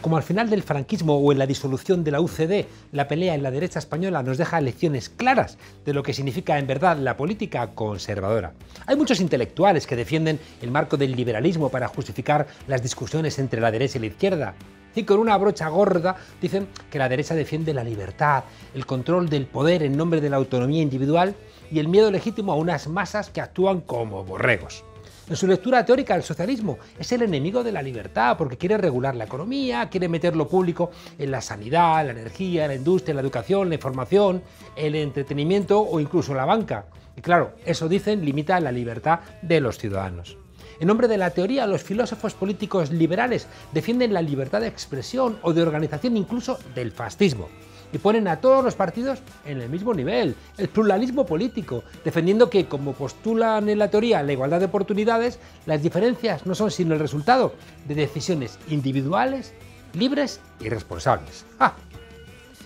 Como al final del franquismo o en la disolución de la UCD, la pelea en la derecha española nos deja lecciones claras de lo que significa en verdad la política conservadora. Hay muchos intelectuales que defienden el marco del liberalismo para justificar las discusiones entre la derecha y la izquierda. Y con una brocha gorda dicen que la derecha defiende la libertad, el control del poder en nombre de la autonomía individual y el miedo legítimo a unas masas que actúan como borregos. En su lectura teórica, el socialismo es el enemigo de la libertad porque quiere regular la economía, quiere meter lo público en la sanidad, la energía, la industria, la educación, la información, el entretenimiento o incluso la banca. Y claro, eso dicen limita la libertad de los ciudadanos. En nombre de la teoría, los filósofos políticos liberales defienden la libertad de expresión o de organización incluso del fascismo. Y ponen a todos los partidos en el mismo nivel, el pluralismo político, defendiendo que, como postulan en la teoría la igualdad de oportunidades, las diferencias no son sino el resultado de decisiones individuales, libres y responsables. ¡Ah!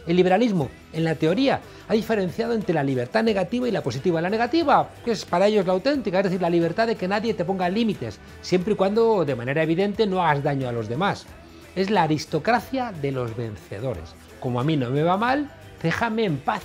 El liberalismo, en la teoría, ha diferenciado entre la libertad negativa y la positiva. La negativa, que es para ellos la auténtica, es decir, la libertad de que nadie te ponga límites, siempre y cuando, de manera evidente, no hagas daño a los demás. Es la aristocracia de los vencedores. Como a mí no me va mal, déjame en paz.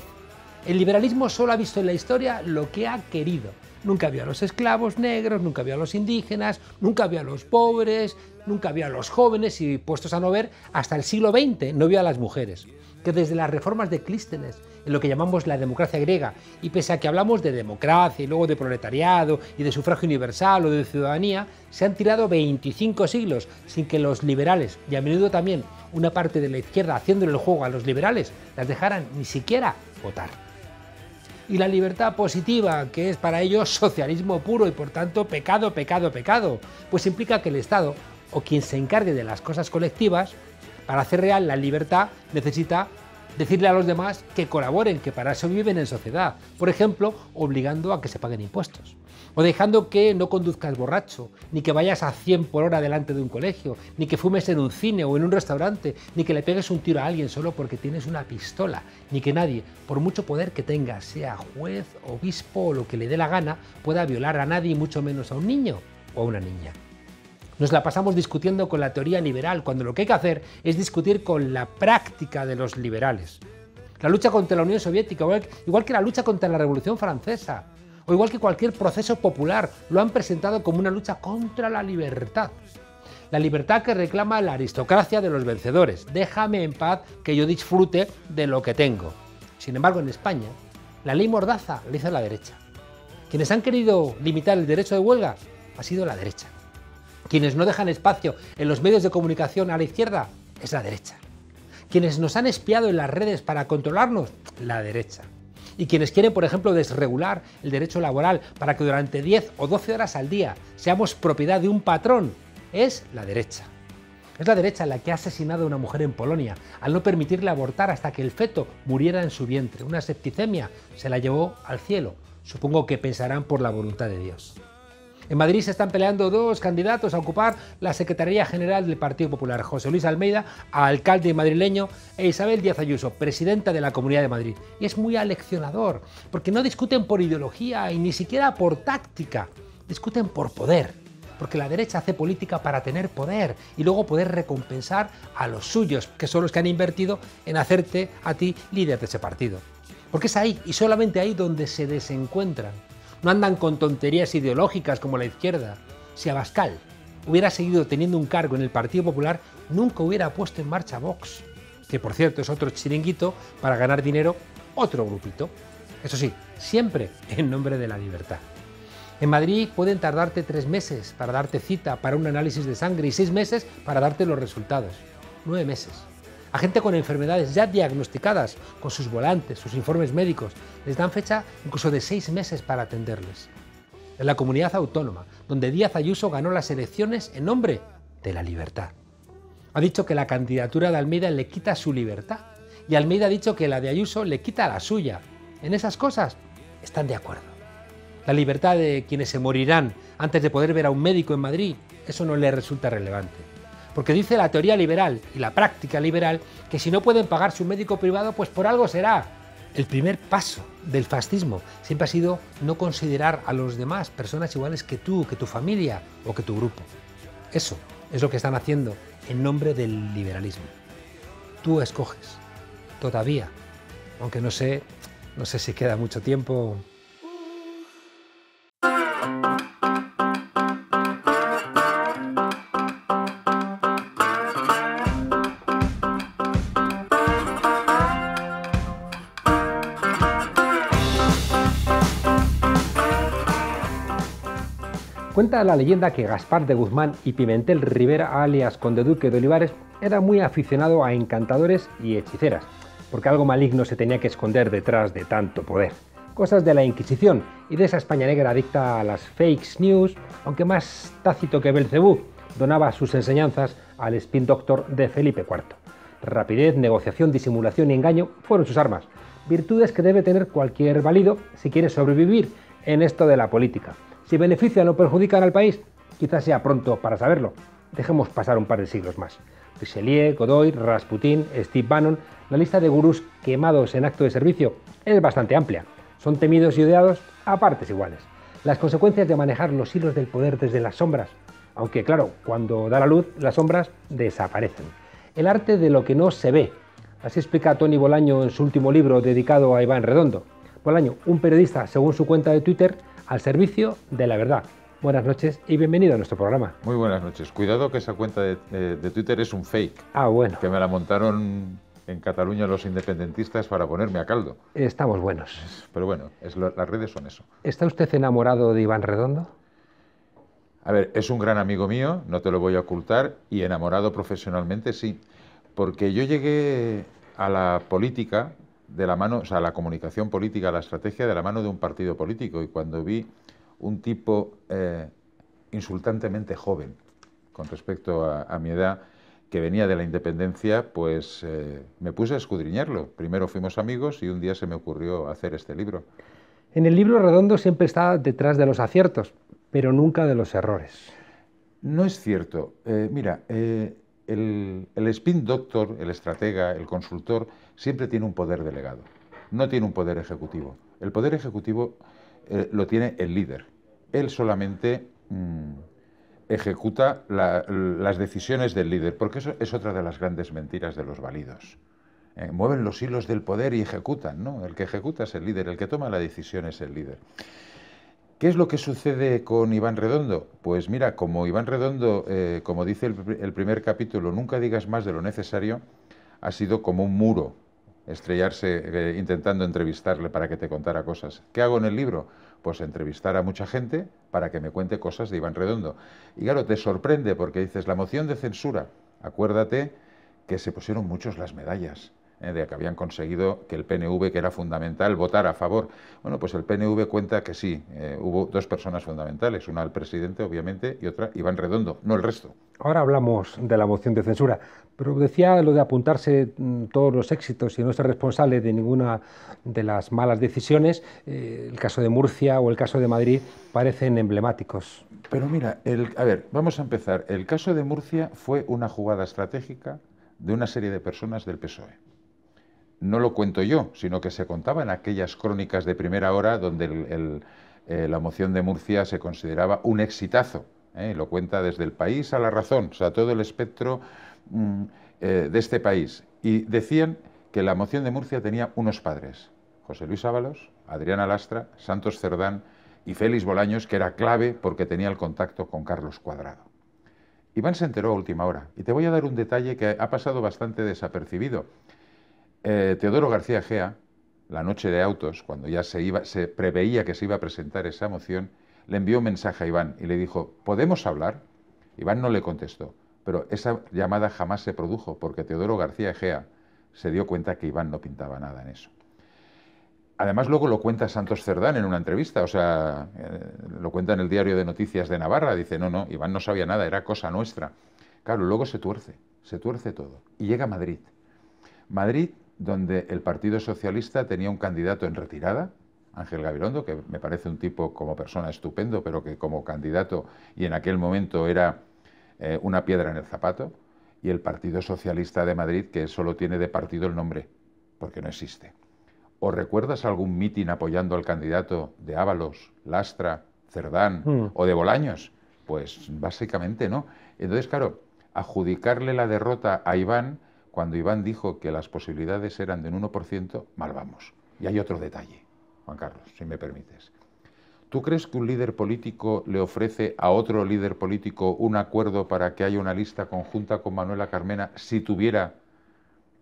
El liberalismo solo ha visto en la historia lo que ha querido. Nunca vio a los esclavos negros, nunca vio a los indígenas, nunca vio a los pobres, nunca vio a los jóvenes y, puestos a no ver, hasta el siglo XX no vio a las mujeres. Que desde las reformas de Clístenes, en lo que llamamos la democracia griega, y pese a que hablamos de democracia y luego de proletariado y de sufragio universal o de ciudadanía, se han tirado 25 siglos sin que los liberales, y a menudo también una parte de la izquierda haciéndole el juego a los liberales, las dejaran ni siquiera votar. Y la libertad positiva, que es para ellos socialismo puro y por tanto pecado, pecado, pecado, pues implica que el Estado, o quien se encargue de las cosas colectivas, para hacer real la libertad necesita decirle a los demás que colaboren, que para eso viven en sociedad. Por ejemplo, obligando a que se paguen impuestos. O dejando que no conduzcas borracho, ni que vayas a 100 por hora delante de un colegio, ni que fumes en un cine o en un restaurante, ni que le pegues un tiro a alguien solo porque tienes una pistola, ni que nadie, por mucho poder que tenga, sea juez, obispo o lo que le dé la gana, pueda violar a nadie, mucho menos a un niño o a una niña. Nos la pasamos discutiendo con la teoría liberal, cuando lo que hay que hacer es discutir con la práctica de los liberales. La lucha contra la Unión Soviética, igual que la lucha contra la Revolución Francesa, o igual que cualquier proceso popular, lo han presentado como una lucha contra la libertad. La libertad que reclama la aristocracia de los vencedores. Déjame en paz que yo disfrute de lo que tengo. Sin embargo, en España, la ley Mordaza la hizo la derecha. Quienes han querido limitar el derecho de huelga ha sido la derecha. Quienes no dejan espacio en los medios de comunicación a la izquierda es la derecha. Quienes nos han espiado en las redes para controlarnos, la derecha. Y quienes quieren, por ejemplo, desregular el derecho laboral para que durante 10 o 12 horas al día seamos propiedad de un patrón, es la derecha. Es la derecha la que ha asesinado a una mujer en Polonia al no permitirle abortar hasta que el feto muriera en su vientre. Una septicemia se la llevó al cielo. Supongo que pensarán por la voluntad de Dios. En Madrid se están peleando dos candidatos a ocupar la Secretaría General del Partido Popular, José Luis Almeida, alcalde madrileño, e Isabel Díaz Ayuso, presidenta de la Comunidad de Madrid. Y es muy aleccionador, porque no discuten por ideología y ni siquiera por táctica, discuten por poder, porque la derecha hace política para tener poder y luego poder recompensar a los suyos, que son los que han invertido en hacerte a ti líder de ese partido. Porque es ahí y solamente ahí donde se desencuentran. No andan con tonterías ideológicas como la izquierda. Si Abascal hubiera seguido teniendo un cargo en el Partido Popular, nunca hubiera puesto en marcha Vox, que por cierto es otro chiringuito para ganar dinero, otro grupito. Eso sí, siempre en nombre de la libertad. En Madrid pueden tardarte 3 meses para darte cita para un análisis de sangre y 6 meses para darte los resultados. 9 meses. A gente con enfermedades ya diagnosticadas, con sus volantes, sus informes médicos, les dan fecha incluso de 6 meses para atenderles. En la comunidad autónoma, donde Díaz Ayuso ganó las elecciones en nombre de la libertad. Ha dicho que la candidatura de Almeida le quita su libertad y Almeida ha dicho que la de Ayuso le quita la suya. En esas cosas están de acuerdo. La libertad de quienes se morirán antes de poder ver a un médico en Madrid, eso no le resulta relevante. Porque dice la teoría liberal y la práctica liberal que si no pueden pagarse un médico privado, pues por algo será. El primer paso del fascismo siempre ha sido no considerar a los demás personas iguales que tú, que tu familia o que tu grupo. Eso es lo que están haciendo en nombre del liberalismo. Tú escoges, todavía, aunque no sé si queda mucho tiempo. Cuenta la leyenda que Gaspar de Guzmán y Pimentel Rivera, alias Conde Duque de Olivares, era muy aficionado a encantadores y hechiceras, porque algo maligno se tenía que esconder detrás de tanto poder. Cosas de la Inquisición y de esa España negra adicta a las fake news, aunque más tácito que Belcebú, donaba sus enseñanzas al spin doctor de Felipe IV. Rapidez, negociación, disimulación y engaño fueron sus armas, virtudes que debe tener cualquier válido si quiere sobrevivir en esto de la política. Si benefician o perjudican al país, quizás sea pronto para saberlo. Dejemos pasar un par de siglos más. Richelieu, Godoy, Rasputin, Steve Bannon, la lista de gurús quemados en acto de servicio es bastante amplia. Son temidos y odiados a partes iguales. Las consecuencias de manejar los hilos del poder desde las sombras, aunque claro, cuando da la luz, las sombras desaparecen. El arte de lo que no se ve, así explica Tony Bolaño en su último libro dedicado a Iván Redondo. Bolaño, un periodista, según su cuenta de Twitter, al servicio de la verdad. Buenas noches y bienvenido a nuestro programa. Muy buenas noches. Cuidado que esa cuenta de Twitter es un fake. Ah, bueno. Que me la montaron en Cataluña los independentistas para ponerme a caldo. Estamos buenos. Pero bueno, las redes son eso. ¿Está usted enamorado de Iván Redondo? A ver, es un gran amigo mío, no te lo voy a ocultar, y enamorado profesionalmente sí. Porque yo llegué a la política de la mano, o sea, la comunicación política, la estrategia de la mano de un partido político, y cuando vi un tipo insultantemente joven con respecto a mi edad, que venía de la independencia, pues me puse a escudriñarlo. Primero fuimos amigos y un día se me ocurrió hacer este libro. En el libro Redondo siempre está detrás de los aciertos, pero nunca de los errores. No es cierto. Mira, el spin doctor, el estratega, el consultor, siempre tiene un poder delegado, no tiene un poder ejecutivo. El poder ejecutivo lo tiene el líder. Él solamente ejecuta las decisiones del líder, porque eso es otra de las grandes mentiras de los válidos. Mueven los hilos del poder y ejecutan, ¿no? El que ejecuta es el líder, el que toma la decisión es el líder. ¿Qué es lo que sucede con Iván Redondo? Pues mira, como Iván Redondo, como dice el primer capítulo, nunca digas más de lo necesario, ha sido como un muro estrellarse intentando entrevistarle para que te contara cosas. ¿Qué hago en el libro? Pues entrevistar a mucha gente para que me cuente cosas de Iván Redondo. Y claro, te sorprende porque dices, la moción de censura, acuérdate que se pusieron muchos las medallas de que habían conseguido que el PNV, que era fundamental, votara a favor. Bueno, pues el PNV cuenta que sí, hubo dos personas fundamentales, una el presidente, obviamente, y otra Iván Redondo, no el resto. Ahora hablamos de la moción de censura, pero decía lo de apuntarse todos los éxitos y no ser responsable de ninguna de las malas decisiones. El caso de Murcia o el caso de Madrid parecen emblemáticos. Pero mira, a ver, vamos a empezar. El caso de Murcia fue una jugada estratégica de una serie de personas del PSOE. No lo cuento yo, sino que se contaba en aquellas crónicas de primera hora donde la moción de Murcia se consideraba un exitazo. Lo cuenta desde El País a La Razón, o sea, todo el espectro de este país. Y decían que la moción de Murcia tenía unos padres, José Luis Ábalos, Adriana Lastra, Santos Cerdán y Félix Bolaños, que era clave porque tenía el contacto con Carlos Cuadrado. Iván se enteró a última hora, y te voy a dar un detalle que ha pasado bastante desapercibido. Teodoro García Egea, la noche de autos, cuando ya se preveía que se iba a presentar esa moción, le envió un mensaje a Iván y le dijo, ¿podemos hablar? Iván no le contestó, pero esa llamada jamás se produjo porque Teodoro García Egea se dio cuenta que Iván no pintaba nada en eso. Además luego lo cuenta Santos Cerdán en una entrevista, o sea, lo cuenta en el diario de Noticias de Navarra, dice, no, Iván no sabía nada, era cosa nuestra. Claro, luego se tuerce todo y llega a Madrid. Madrid, donde el Partido Socialista tenía un candidato en retirada, Ángel Gavirondo, que me parece un tipo como persona estupendo, pero que como candidato y en aquel momento era una piedra en el zapato, y el Partido Socialista de Madrid, que solo tiene de partido el nombre, porque no existe. ¿O recuerdas algún mitin apoyando al candidato de Ábalos, Lastra, Cerdán o de Bolaños? Pues básicamente no. Entonces, claro, adjudicarle la derrota a Iván, cuando Iván dijo que las posibilidades eran de un 1%, mal vamos. Y hay otro detalle, Juan Carlos, si me permites. ¿Tú crees que un líder político le ofrece a otro líder político un acuerdo para que haya una lista conjunta con Manuela Carmena si tuviera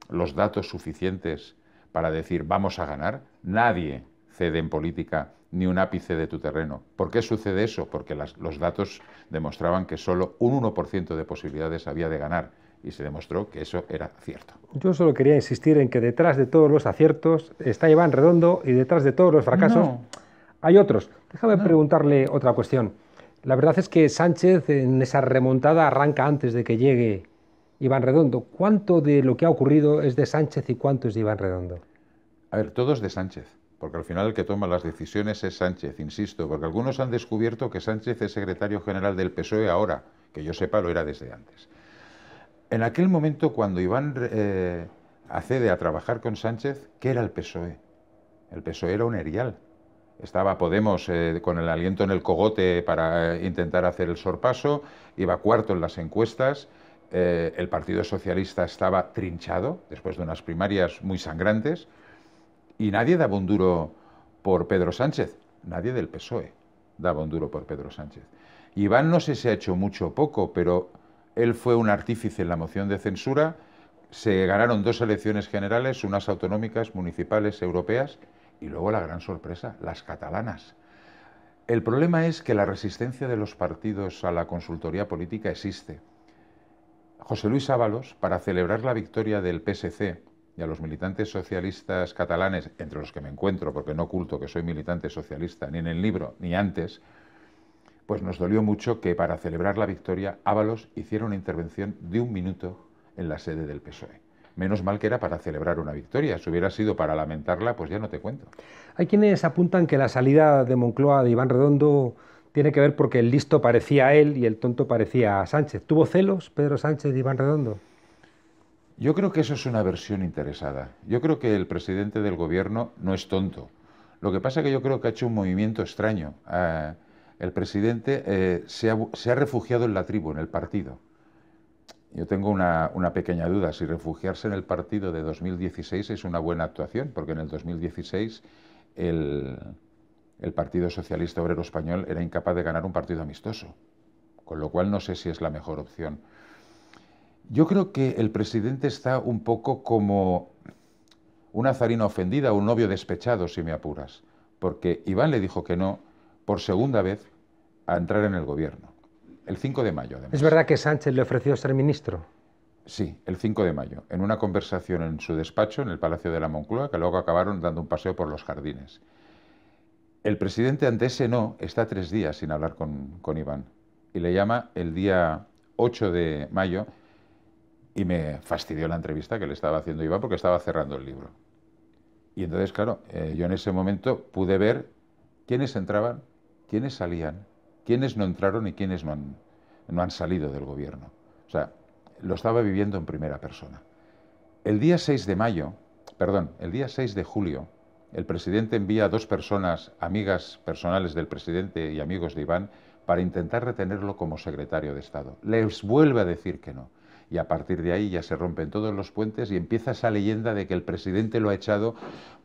los datos suficientes para decir vamos a ganar? Nadie cede en política ni un ápice de tu terreno. ¿Por qué sucede eso? Porque los datos demostraban que solo un 1% de posibilidades había de ganar y se demostró que eso era cierto. Yo solo quería insistir en que detrás de todos los aciertos está Iván Redondo y detrás de todos los fracasos hay otros. Déjame preguntarle otra cuestión. La verdad es que Sánchez en esa remontada arranca antes de que llegue Iván Redondo. ¿Cuánto de lo que ha ocurrido es de Sánchez y cuánto es de Iván Redondo? A ver, todo es de Sánchez, porque al final el que toma las decisiones es Sánchez, insisto, porque algunos han descubierto que Sánchez es secretario general del PSOE ahora, que yo sepa lo era desde antes. En aquel momento cuando Iván accede a trabajar con Sánchez, ¿qué era el PSOE? El PSOE era un erial. Estaba Podemos con el aliento en el cogote para intentar hacer el sorpaso, iba cuarto en las encuestas, el Partido Socialista estaba trinchado después de unas primarias muy sangrantes y nadie daba un duro por Pedro Sánchez, nadie del PSOE daba un duro por Pedro Sánchez. Iván no sé si ha hecho mucho o poco, pero él fue un artífice en la moción de censura, se ganaron dos elecciones generales, unas autonómicas, municipales, europeas, y luego la gran sorpresa, las catalanas. El problema es que la resistencia de los partidos a la consultoría política existe. José Luis Ábalos, para celebrar la victoria del PSC y a los militantes socialistas catalanes, entre los que me encuentro, porque no oculto que soy militante socialista, ni en el libro, ni antes, pues nos dolió mucho que para celebrar la victoria Ábalos hiciera una intervención de 1 minuto en la sede del PSOE. Menos mal que era para celebrar una victoria. Si hubiera sido para lamentarla, pues ya no te cuento. Hay quienes apuntan que la salida de Moncloa de Iván Redondo tiene que ver porque el listo parecía a él y el tonto parecía a Sánchez. ¿Tuvo celos Pedro Sánchez de Iván Redondo? Yo creo que eso es una versión interesada. Yo creo que el presidente del gobierno no es tonto. Lo que pasa es que yo creo que ha hecho un movimiento extraño. El presidente se ha refugiado en la tribu, en el partido. Yo tengo una pequeña duda, si refugiarse en el partido de 2016 es una buena actuación, porque en el 2016 el Partido Socialista Obrero Español era incapaz de ganar un partido amistoso, con lo cual no sé si es la mejor opción. Yo creo que el presidente está un poco como una zarina ofendida, un novio despechado, si me apuras, porque Iván le dijo que no por segunda vez a entrar en el gobierno. El 5 de mayo, además. ¿Es verdad que Sánchez le ofreció ser ministro? Sí, el 5 de mayo, en una conversación en su despacho, en el Palacio de la Moncloa, que luego acabaron dando un paseo por los jardines. El presidente, ante ese no, está 3 días sin hablar con Iván. Y le llama el día 8 de mayo y me fastidió la entrevista que le estaba haciendo Iván porque estaba cerrando el libro. Y entonces, claro, yo en ese momento pude ver quiénes entraban, quiénes salían, quiénes no entraron y quiénes no han salido del gobierno. O sea, lo estaba viviendo en primera persona. El día 6 de julio, el presidente envía a 2 personas, amigas personales del presidente y amigos de Iván, para intentar retenerlo como secretario de Estado. Les vuelve a decir que no. Y a partir de ahí ya se rompen todos los puentes y empieza esa leyenda de que el presidente lo ha echado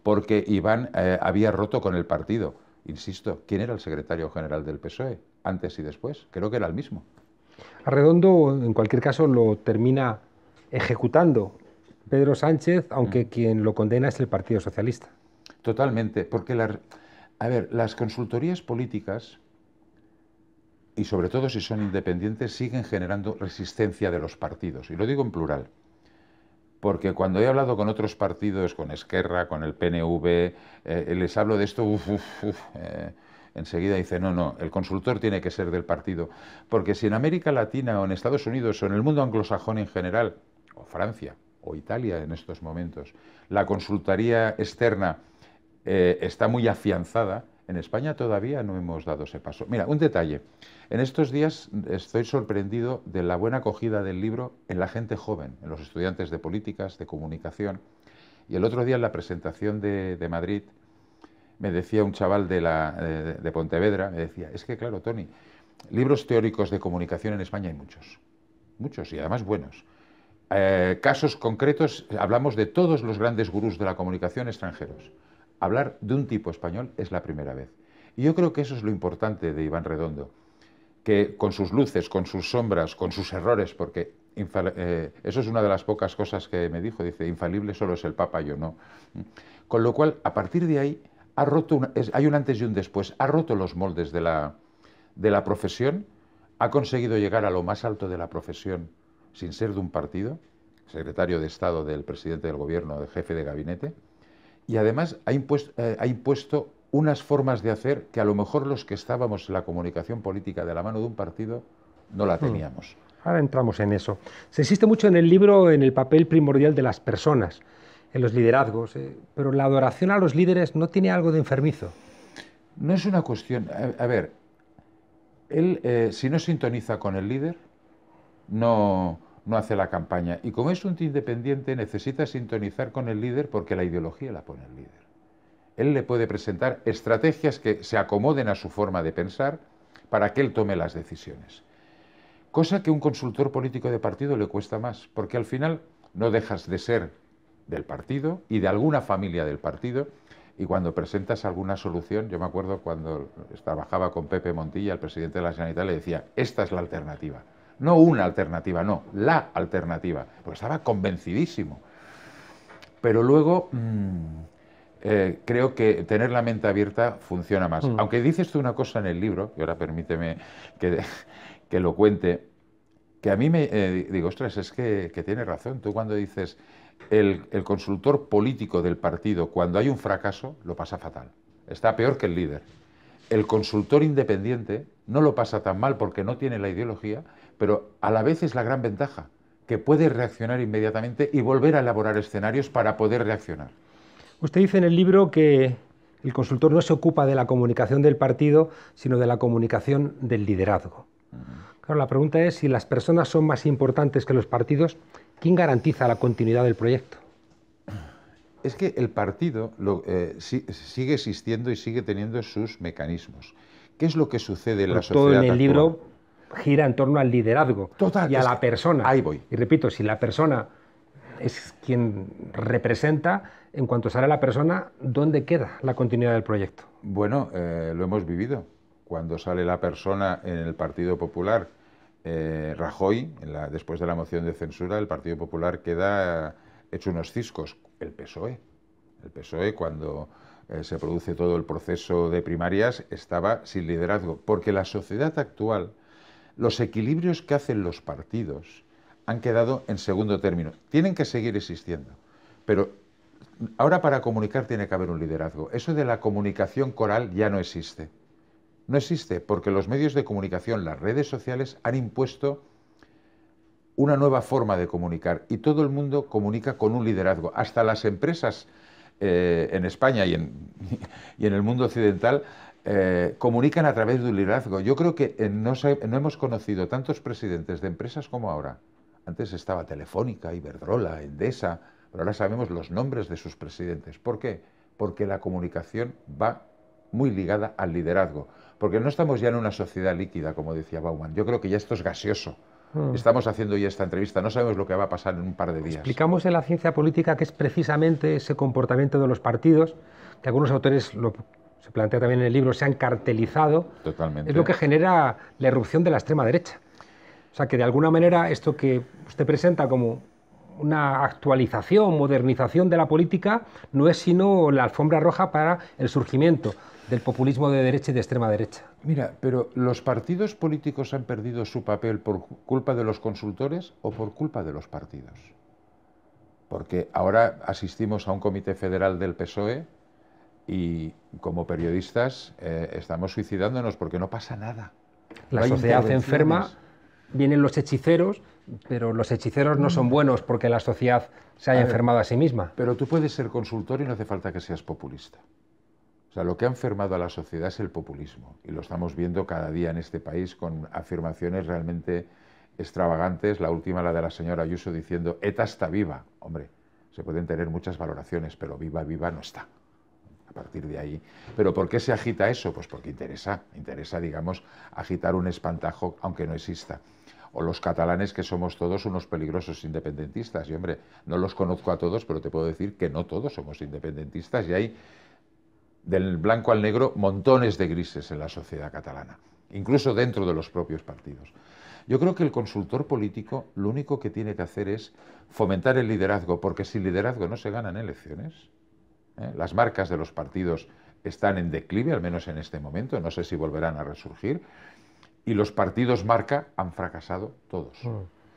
porque Iván había roto con el partido. Insisto, ¿quién era el secretario general del PSOE? Antes y después, creo que era el mismo. A Redondo, en cualquier caso, lo termina ejecutando Pedro Sánchez, aunque quien lo condena es el Partido Socialista. Totalmente, porque las consultorías políticas, y sobre todo si son independientes, siguen generando resistencia de los partidos, y lo digo en plural. Porque cuando he hablado con otros partidos, con Esquerra, con el PNV, les hablo de esto, enseguida dice, no, el consultor tiene que ser del partido. Porque si en América Latina o en Estados Unidos o en el mundo anglosajón en general, o Francia o Italia en estos momentos, la consultoría externa está muy afianzada, en España todavía no hemos dado ese paso. Mira, un detalle. En estos días estoy sorprendido de la buena acogida del libro en la gente joven, en los estudiantes de políticas, de comunicación. Y el otro día en la presentación de Madrid me decía un chaval de Pontevedra, me decía, es que claro, Tony, libros teóricos de comunicación en España hay muchos. muchos y además buenos. Casos concretos, hablamos de todos los grandes gurús de la comunicación extranjeros. Hablar de un tipo español es la primera vez. Y yo creo que eso es lo importante de Iván Redondo, que con sus luces, con sus sombras, con sus errores, porque eso es una de las pocas cosas que me dijo, dice, infalible solo es el Papa, yo no. Con lo cual, a partir de ahí, ha roto hay un antes y un después, ha roto los moldes de la profesión, ha conseguido llegar a lo más alto de la profesión sin ser de un partido, secretario de Estado del presidente del gobierno, del jefe de gabinete, y además ha impuesto unas formas de hacer que a lo mejor los que estábamos en la comunicación política de la mano de un partido no la teníamos. Ahora entramos en eso. Se insiste mucho en el libro en el papel primordial de las personas, en los liderazgos, pero la adoración a los líderes no tiene algo de enfermizo. No es una cuestión... A ver, él si no sintoniza con el líder, no hace la campaña. Y como es un independiente, necesita sintonizar con el líder porque la ideología la pone el líder. Él le puede presentar estrategias que se acomoden a su forma de pensar para que él tome las decisiones. Cosa que a un consultor político de partido le cuesta más, porque al final no dejas de ser del partido y de alguna familia del partido, y cuando presentas alguna solución, yo me acuerdo cuando trabajaba con Pepe Montilla, el presidente de la Generalitat, le decía, esta es la alternativa. No una alternativa, no, la alternativa, porque estaba convencidísimo. Pero luego... creo que tener la mente abierta funciona más. Aunque dices tú una cosa en el libro, y ahora permíteme que lo cuente, que a mí me digo, ostras, es que tiene razón. Tú cuando dices, el consultor político del partido, cuando hay un fracaso, lo pasa fatal. Está peor que el líder. El consultor independiente no lo pasa tan mal porque no tiene la ideología, pero a la vez es la gran ventaja, que puede reaccionar inmediatamente y volver a elaborar escenarios para poder reaccionar. Usted dice en el libro que el consultor no se ocupa de la comunicación del partido, sino de la comunicación del liderazgo. Claro, la pregunta es, si las personas son más importantes que los partidos, ¿quién garantiza la continuidad del proyecto? Es que el partido sigue existiendo y sigue teniendo sus mecanismos. ¿Qué es lo que sucede en la sociedad actual? Todo en el libro gira en torno al liderazgo y a la persona. Ahí voy. Y repito, si la persona es quien representa, en cuanto sale la persona, ¿dónde queda la continuidad del proyecto? Bueno, lo hemos vivido. Cuando sale la persona en el Partido Popular, Rajoy, después de la moción de censura, el Partido Popular queda hecho unos ciscos. El PSOE. El PSOE, cuando se produce todo el proceso de primarias, estaba sin liderazgo. Porque la sociedad actual, los equilibrios que hacen los partidos han quedado en segundo término. Tienen que seguir existiendo, pero ahora para comunicar tiene que haber un liderazgo. Eso de la comunicación coral ya no existe. No existe porque los medios de comunicación, las redes sociales, han impuesto una nueva forma de comunicar y todo el mundo comunica con un liderazgo. Hasta las empresas en España y en el mundo occidental comunican a través de un liderazgo. Yo creo que no hemos conocido tantos presidentes de empresas como ahora. Antes estaba Telefónica, Iberdrola, Endesa, pero ahora sabemos los nombres de sus presidentes. ¿Por qué? Porque la comunicación va muy ligada al liderazgo. Porque no estamos ya en una sociedad líquida, como decía Bauman. Yo creo que ya esto es gaseoso. Estamos haciendo ya esta entrevista, no sabemos lo que va a pasar en un par de días. Explicamos en la ciencia política que es precisamente ese comportamiento de los partidos, que algunos autores se plantea también en el libro, se han cartelizado. Totalmente. Es lo que genera la irrupción de la extrema derecha. O sea, que de alguna manera esto que usted presenta como una actualización, modernización de la política, no es sino la alfombra roja para el surgimiento del populismo de derecha y de extrema derecha. Mira, pero ¿los partidos políticos han perdido su papel por culpa de los consultores o por culpa de los partidos? Porque ahora asistimos a un comité federal del PSOE y como periodistas estamos suicidándonos porque no pasa nada. La sociedad se enferma. Vienen los hechiceros, pero los hechiceros no son buenos porque la sociedad se haya enfermado a sí misma. Pero tú puedes ser consultor y no hace falta que seas populista. O sea, lo que ha enfermado a la sociedad es el populismo. Y lo estamos viendo cada día en este país con afirmaciones realmente extravagantes. La última, la de la señora Ayuso, diciendo, ETA está viva. Hombre, se pueden tener muchas valoraciones, pero viva, viva no está. A partir de ahí. ¿Pero por qué se agita eso? Pues porque interesa, digamos, agitar un espantajo aunque no exista. o los catalanes, que somos todos unos peligrosos independentistas. Y hombre, no los conozco a todos, pero te puedo decir que no todos somos independentistas y hay del blanco al negro montones de grises en la sociedad catalana, incluso dentro de los propios partidos. Yo creo que el consultor político lo único que tiene que hacer es fomentar el liderazgo, porque sin liderazgo no se ganan elecciones. Las marcas de los partidos están en declive, al menos en este momento, no sé si volverán a resurgir, y los partidos marca han fracasado todos,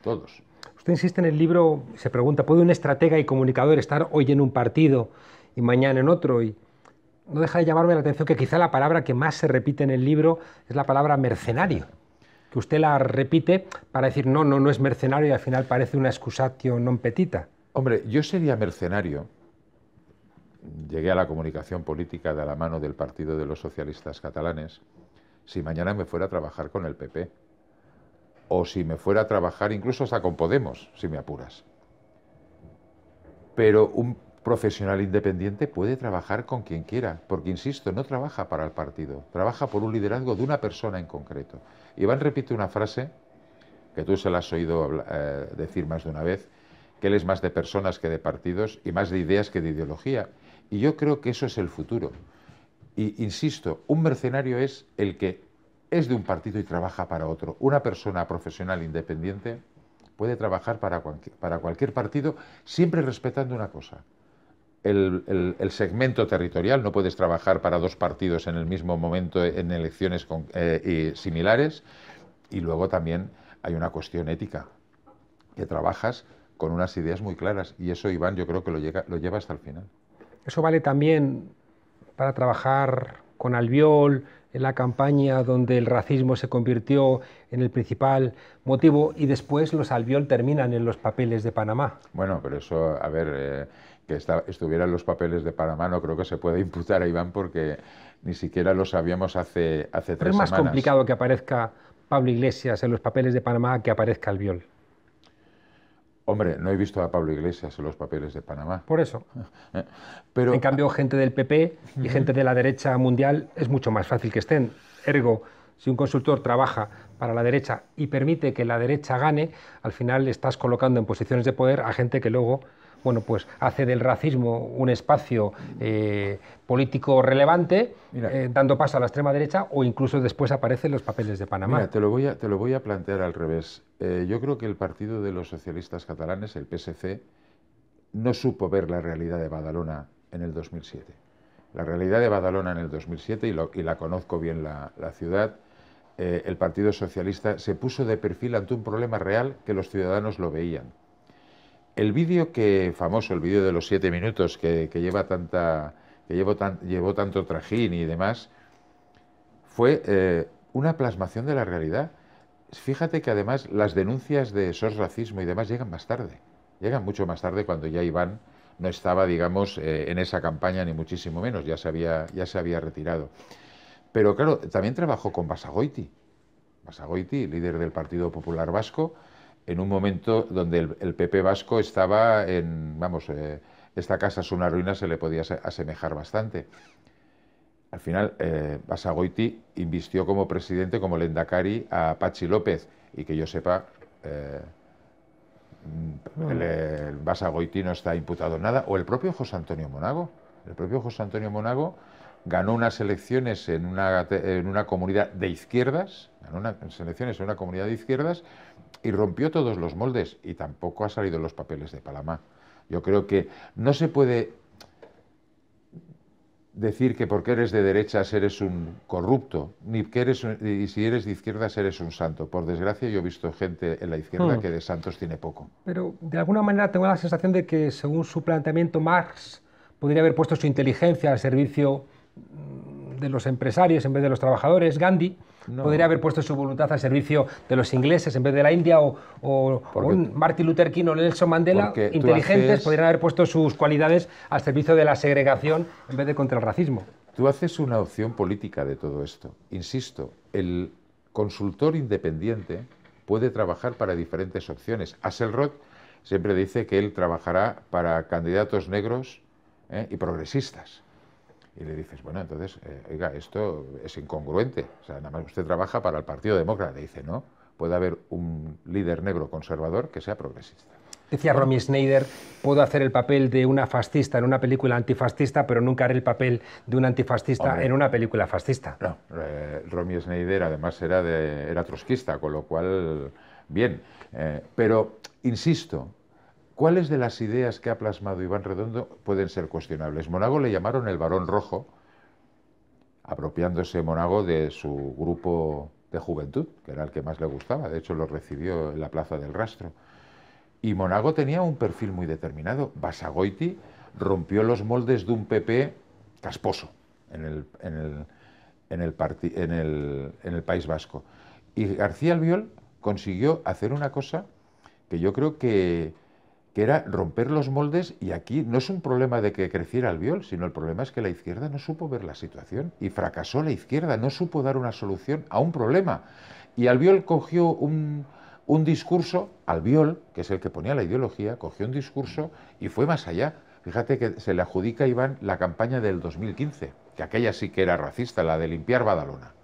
todos. Usted insiste en el libro, se pregunta, ¿puede un estratega y comunicador estar hoy en un partido y mañana en otro? Y no deja de llamarme la atención que quizá la palabra que más se repite en el libro es la palabra mercenario, que usted la repite para decir no es mercenario y al final parece una excusatio non petita. Hombre, yo sería mercenario. Llegué a la comunicación política de la mano del Partido de los Socialistas Catalanes si mañana me fuera a trabajar con el PP o si me fuera a trabajar incluso hasta con Podemos, si me apuras. Pero un profesional independiente puede trabajar con quien quiera, porque, insisto, no trabaja para el partido, trabaja por un liderazgo de una persona en concreto. Iván repite una frase que tú se la has oído decir más de una vez, que él es más de personas que de partidos y más de ideas que de ideología. Y yo creo que eso es el futuro. Y insisto, un mercenario es el que es de un partido y trabaja para otro. Una persona profesional independiente puede trabajar para cualquier partido, siempre respetando una cosa. El segmento territorial, no puedes trabajar para dos partidos en el mismo momento en elecciones similares. Y luego también hay una cuestión ética, que trabajas con unas ideas muy claras, y eso Iván yo creo que lo lleva hasta el final. Eso vale también para trabajar con Albiol en la campaña donde el racismo se convirtió en el principal motivo y después los Albiol terminan en los papeles de Panamá. Bueno, pero eso, a ver, que estuviera en los papeles de Panamá no creo que se pueda imputar a Iván porque ni siquiera lo sabíamos hace 3 semanas. Es más complicado que aparezca Pablo Iglesias en los papeles de Panamá que aparezca Albiol. Hombre, no he visto a Pablo Iglesias en los papeles de Panamá. Por eso. Pero, en cambio, gente del PP y gente de la derecha mundial es mucho más fácil que estén. Ergo, si un consultor trabaja para la derecha y permite que la derecha gane, al final estás colocando en posiciones de poder a gente que luego, bueno, pues hace del racismo un espacio político relevante, mira, dando paso a la extrema derecha, o incluso después aparecen los papeles de Panamá. Mira, te lo voy a plantear al revés. Yo creo que el Partido de los Socialistas Catalanes, el PSC, no supo ver la realidad de Badalona en el 2007. La realidad de Badalona en el 2007, y la conozco bien la ciudad, el Partido Socialista se puso de perfil ante un problema real que los ciudadanos lo veían. El vídeo famoso, el vídeo de los 7 minutos que llevó tanto trajín y demás, fue una plasmación de la realidad. Fíjate que además las denuncias de SOS Racismo y demás llegan más tarde, llegan mucho más tarde, cuando ya Iván no estaba, digamos, en esa campaña ni muchísimo menos, ya se había retirado. Pero claro, también trabajó con Basagoiti, líder del Partido Popular Vasco, en un momento donde el PP vasco estaba en, vamos, esta casa es una ruina, se le podía asemejar bastante. Al final, Basagoiti invistió como presidente, como lendakari, a Patxi López, y que yo sepa, el Basagoiti no está imputado en nada, o el propio José Antonio Monago. El propio José Antonio Monago ganó unas elecciones en una comunidad de izquierdas, ganó unas elecciones en una comunidad de izquierdas, y rompió todos los moldes, y tampoco ha salido los papeles de Panamá. Yo creo que no se puede decir que porque eres de derechas eres un corrupto, ni que y si eres de izquierdas eres un santo. Por desgracia, yo he visto gente en la izquierda que de santos tiene poco. Pero de alguna manera tengo la sensación de que, según su planteamiento, Marx podría haber puesto su inteligencia al servicio de los empresarios en vez de los trabajadores. Gandhi podría haber puesto su voluntad al servicio de los ingleses en vez de la India, o Martin Luther King o Nelson Mandela, inteligentes, podrían haber puesto sus cualidades al servicio de la segregación en vez de contra el racismo. Tú haces una opción política de todo esto. Insisto, el consultor independiente puede trabajar para diferentes opciones. Axelrod siempre dice que él trabajará para candidatos negros y progresistas. Y le dices, bueno, entonces, oiga, esto es incongruente. O sea, nada más usted trabaja para el Partido Demócrata. Le dice, no, puede haber un líder negro conservador que sea progresista. Decía Romy Schneider, puedo hacer el papel de una fascista en una película antifascista, pero nunca haré el papel de un antifascista en una película fascista. No, Romy Schneider además era trotskista, con lo cual, bien. Pero, insisto, ¿cuáles de las ideas que ha plasmado Iván Redondo pueden ser cuestionables? Monago le llamaron el Barón Rojo, apropiándose Monago de su grupo de juventud, que era el que más le gustaba, de hecho lo recibió en la Plaza del Rastro. Y Monago tenía un perfil muy determinado. Basagoiti rompió los moldes de un PP casposo en el País Vasco. Y García Albiol consiguió hacer una cosa que yo creo que era romper los moldes, y aquí no es un problema de que creciera Albiol, sino el problema es que la izquierda no supo ver la situación y fracasó la izquierda, no supo dar una solución a un problema. Y Albiol cogió un discurso, Albiol, que es el que ponía la ideología, cogió un discurso y fue más allá. Fíjate que se le adjudica a Iván la campaña del 2015, que aquella sí que era racista, la de limpiar Badalona,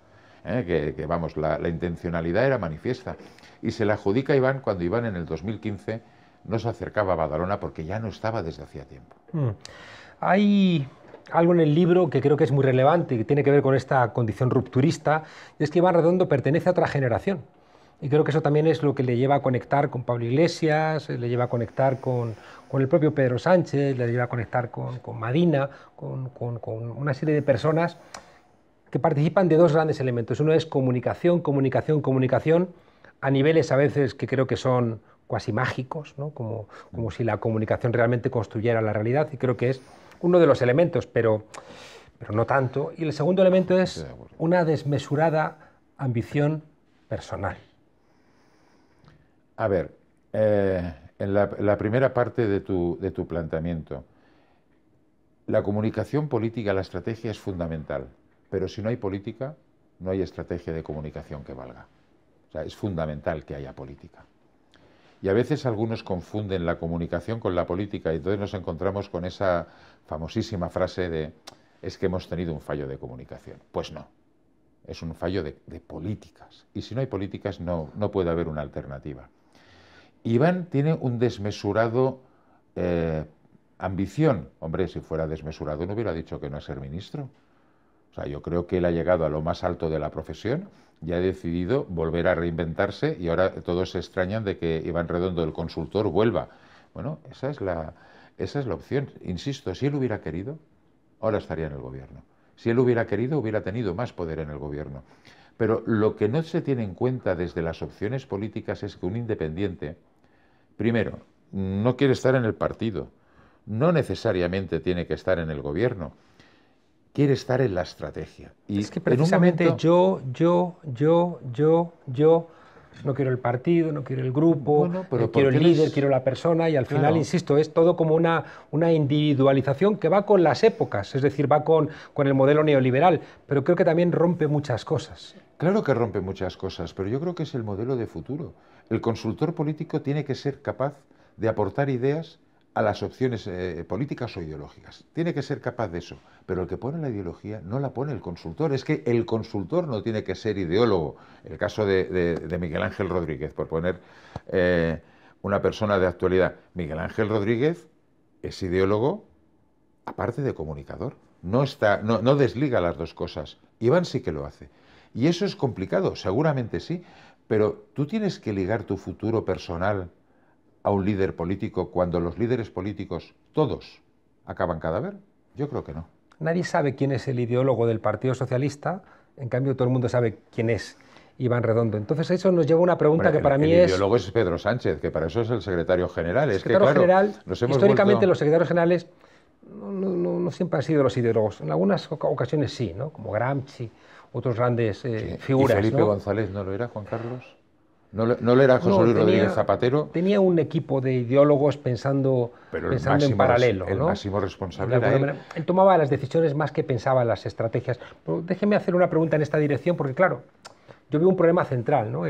que vamos, la intencionalidad era manifiesta. Y se le adjudica a Iván cuando Iván en el 2015 no se acercaba a Badalona porque ya no estaba desde hacía tiempo. Hay algo en el libro que creo que es muy relevante y que tiene que ver con esta condición rupturista, y es que Iván Redondo pertenece a otra generación. Y creo que eso también es lo que le lleva a conectar con Pablo Iglesias, le lleva a conectar con el propio Pedro Sánchez, le lleva a conectar con Madina, con una serie de personas que participan de dos grandes elementos. Uno es comunicación, comunicación, comunicación, a niveles a veces que creo que son casi mágicos, ¿no? Como si la comunicación realmente construyera la realidad. Y creo que es uno de los elementos, pero no tanto. Y el segundo elemento es una desmesurada ambición personal. A ver, en la primera parte de tu planteamiento, la comunicación política, la estrategia es fundamental, pero si no hay política, no hay estrategia de comunicación que valga. O sea, es fundamental que haya política. Y a veces algunos confunden la comunicación con la política, y entonces nos encontramos con esa famosísima frase de es que hemos tenido un fallo de comunicación. Pues no, es un fallo de políticas. Y si no hay políticas, no puede haber una alternativa. Iván tiene un desmesurado ambición. Hombre, si fuera desmesurado no hubiera dicho que no es ser ministro. O sea, yo creo que él ha llegado a lo más alto de la profesión y ha decidido volver a reinventarse, y ahora todos se extrañan de que Iván Redondo, el consultor, vuelva. Bueno, esa es la opción. Insisto, si él hubiera querido, ahora estaría en el gobierno. Si él hubiera querido, hubiera tenido más poder en el gobierno. Pero lo que no se tiene en cuenta desde las opciones políticas es que un independiente, primero, no quiere estar en el partido, no necesariamente tiene que estar en el gobierno, quiere estar en la estrategia. Y es que precisamente momento, yo no quiero el partido, no quiero el grupo, bueno, pero quiero el líder, quiero la persona, y al final, claro, insisto, es todo como una individualización que va con las épocas, es decir, va con el modelo neoliberal, pero creo que también rompe muchas cosas. Claro que rompe muchas cosas, pero yo creo que es el modelo de futuro. El consultor político tiene que ser capaz de aportar ideas a las opciones políticas o ideológicas. Tiene que ser capaz de eso, pero el que pone la ideología no la pone el consultor. Es que el consultor no tiene que ser ideólogo. El caso de Miguel Ángel Rodríguez, por poner una persona de actualidad. Miguel Ángel Rodríguez es ideólogo, aparte de comunicador. No desliga las dos cosas. Iván sí que lo hace. Y eso es complicado, seguramente sí, pero tú tienes que ligar tu futuro personal a un líder político cuando los líderes políticos, todos, acaban cadáver. Yo creo que no. Nadie sabe quién es el ideólogo del Partido Socialista, en cambio todo el mundo sabe quién es Iván Redondo. Entonces eso nos lleva a una pregunta que para mí es... El ideólogo es Pedro Sánchez, que para eso es el secretario general. El secretario general, históricamente los secretarios generales no siempre han sido los ideólogos, en algunas ocasiones sí, ¿no? Como Gramsci, otros grandes figuras. ¿Y Felipe González no lo era, Juan Carlos? ¿No lo era José Luis Rodríguez Zapatero? Tenía un equipo de ideólogos pensando en paralelo. El máximo responsable era él. Él tomaba las decisiones más que pensaba las estrategias. Pero déjeme hacer una pregunta en esta dirección, porque claro, yo veo un problema central, ¿no?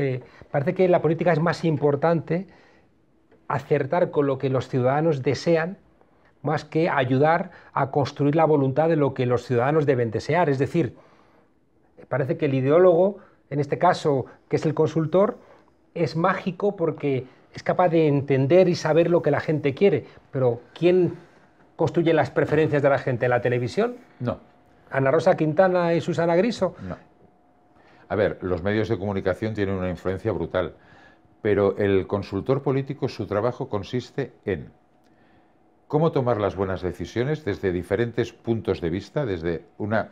Parece que en la política es más importante acertar con lo que los ciudadanos desean más que ayudar a construir la voluntad de lo que los ciudadanos deben desear. Es decir, parece que el ideólogo, en este caso, que es el consultor, es mágico porque es capaz de entender y saber lo que la gente quiere. Pero ¿quién construye las preferencias de la gente? ¿La televisión? No. ¿Ana Rosa Quintana y Susana Griso? No. A ver, los medios de comunicación tienen una influencia brutal, pero el consultor político, su trabajo consiste en cómo tomar las buenas decisiones desde diferentes puntos de vista, desde una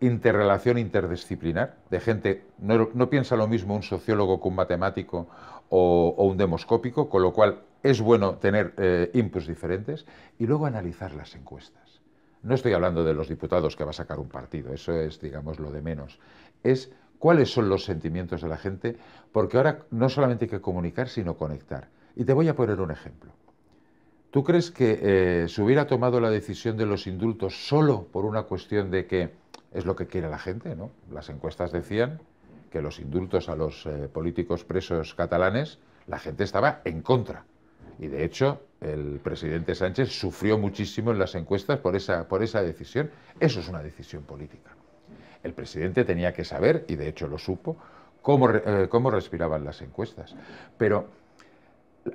interrelación interdisciplinar de gente. No piensa lo mismo un sociólogo que un matemático o un demoscópico, con lo cual es bueno tener inputs diferentes y luego analizar las encuestas. No estoy hablando de los diputados que va a sacar un partido, eso es, digamos, lo de menos. Es cuáles son los sentimientos de la gente, porque ahora no solamente hay que comunicar, sino conectar. Y te voy a poner un ejemplo. ¿Tú crees que se hubiera tomado la decisión de los indultos solo por una cuestión de que es lo que quiere la gente, ¿no? Las encuestas decían que los indultos a los políticos presos catalanes, la gente estaba en contra. Y de hecho, el presidente Sánchez sufrió muchísimo en las encuestas por esa decisión. Eso es una decisión política. El presidente tenía que saber, y de hecho lo supo, cómo respiraban las encuestas. Pero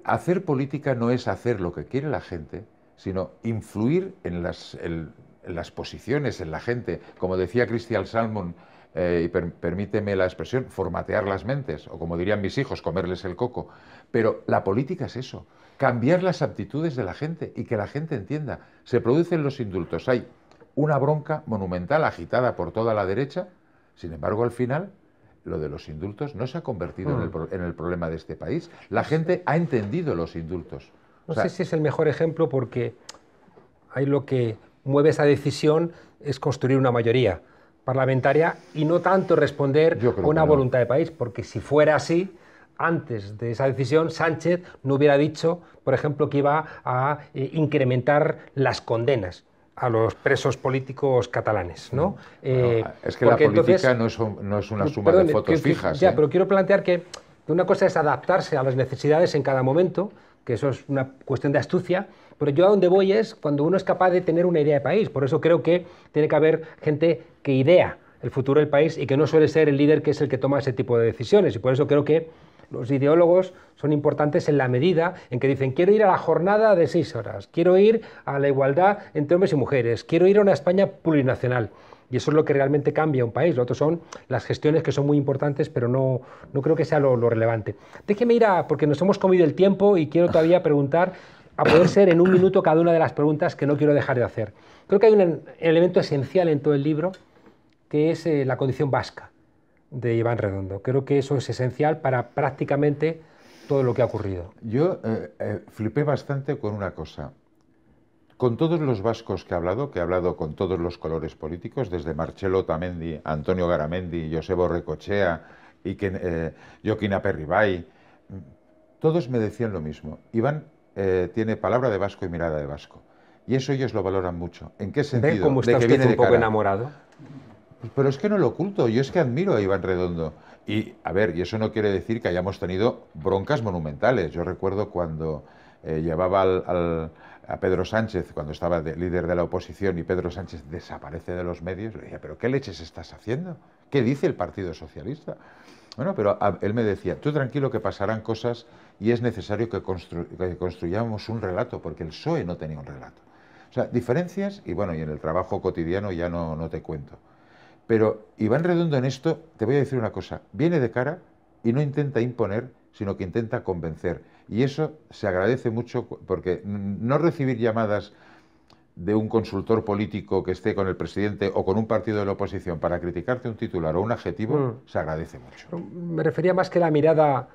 hacer política no es hacer lo que quiere la gente, sino influir en las posiciones, en la gente. Como decía Christian Salmon, y permíteme la expresión, formatear las mentes, o como dirían mis hijos, comerles el coco. Pero la política es eso, cambiar las aptitudes de la gente y que la gente entienda. Se producen los indultos, hay una bronca monumental agitada por toda la derecha, sin embargo al final lo de los indultos no se ha convertido en el problema de este país. La gente ha entendido los indultos. No sé si es el mejor ejemplo, porque ahí lo que mueve esa decisión es construir una mayoría parlamentaria y no tanto responder a una voluntad de país, porque si fuera así, antes de esa decisión Sánchez no hubiera dicho, por ejemplo, que iba a incrementar las condenas a los presos políticos catalanes, ¿no? Es que la política entonces no es una suma de fotos fijas. Ya, pero quiero plantear que una cosa es adaptarse a las necesidades en cada momento, que eso es una cuestión de astucia, pero yo a donde voy es cuando uno es capaz de tener una idea de país. Por eso creo que tiene que haber gente que idea el futuro del país y que no suele ser el líder que es el que toma ese tipo de decisiones. Y por eso creo que los ideólogos son importantes en la medida en que dicen: quiero ir a la jornada de 6 horas, quiero ir a la igualdad entre hombres y mujeres, quiero ir a una España plurinacional. Y eso es lo que realmente cambia un país. Lo otro son las gestiones, que son muy importantes, pero no creo que sea lo relevante. Déjeme ir a, porque nos hemos comido el tiempo y quiero todavía preguntar, a poder ser en un minuto cada una de las preguntas, que no quiero dejar de hacer. Creo que hay un elemento esencial en todo el libro, que es la condición vasca de Iván Redondo. Creo que eso es esencial para prácticamente todo lo que ha ocurrido. Yo flipé bastante con una cosa. Con todos los vascos que he hablado con todos los colores políticos, desde Marcelo Otamendi, Antonio Garamendi, Joseba Orrecochea, Joaquín Aperribay, todos me decían lo mismo. Iván tiene palabra de vasco y mirada de vasco. Y eso ellos lo valoran mucho. ¿En qué sentido? ¿Ven cómo está usted un poco enamorado? Pero es que no lo oculto, yo es que admiro a Iván Redondo. Y, a ver, y eso no quiere decir que hayamos tenido broncas monumentales. Yo recuerdo cuando llevaba a Pedro Sánchez, cuando estaba líder de la oposición, y Pedro Sánchez desaparece de los medios, le decía: ¿pero qué leches estás haciendo? ¿Qué dice el Partido Socialista? Bueno, pero él me decía: tú tranquilo, que pasarán cosas y es necesario que construyamos un relato, porque el PSOE no tenía un relato. O sea, diferencias, y bueno, y en el trabajo cotidiano ya no te cuento. Pero Iván Redondo en esto, te voy a decir una cosa, viene de cara y no intenta imponer, sino que intenta convencer. Y eso se agradece mucho, porque no recibir llamadas de un consultor político que esté con el presidente o con un partido de la oposición para criticarte un titular o un adjetivo, se agradece mucho. Me refería más que la mirada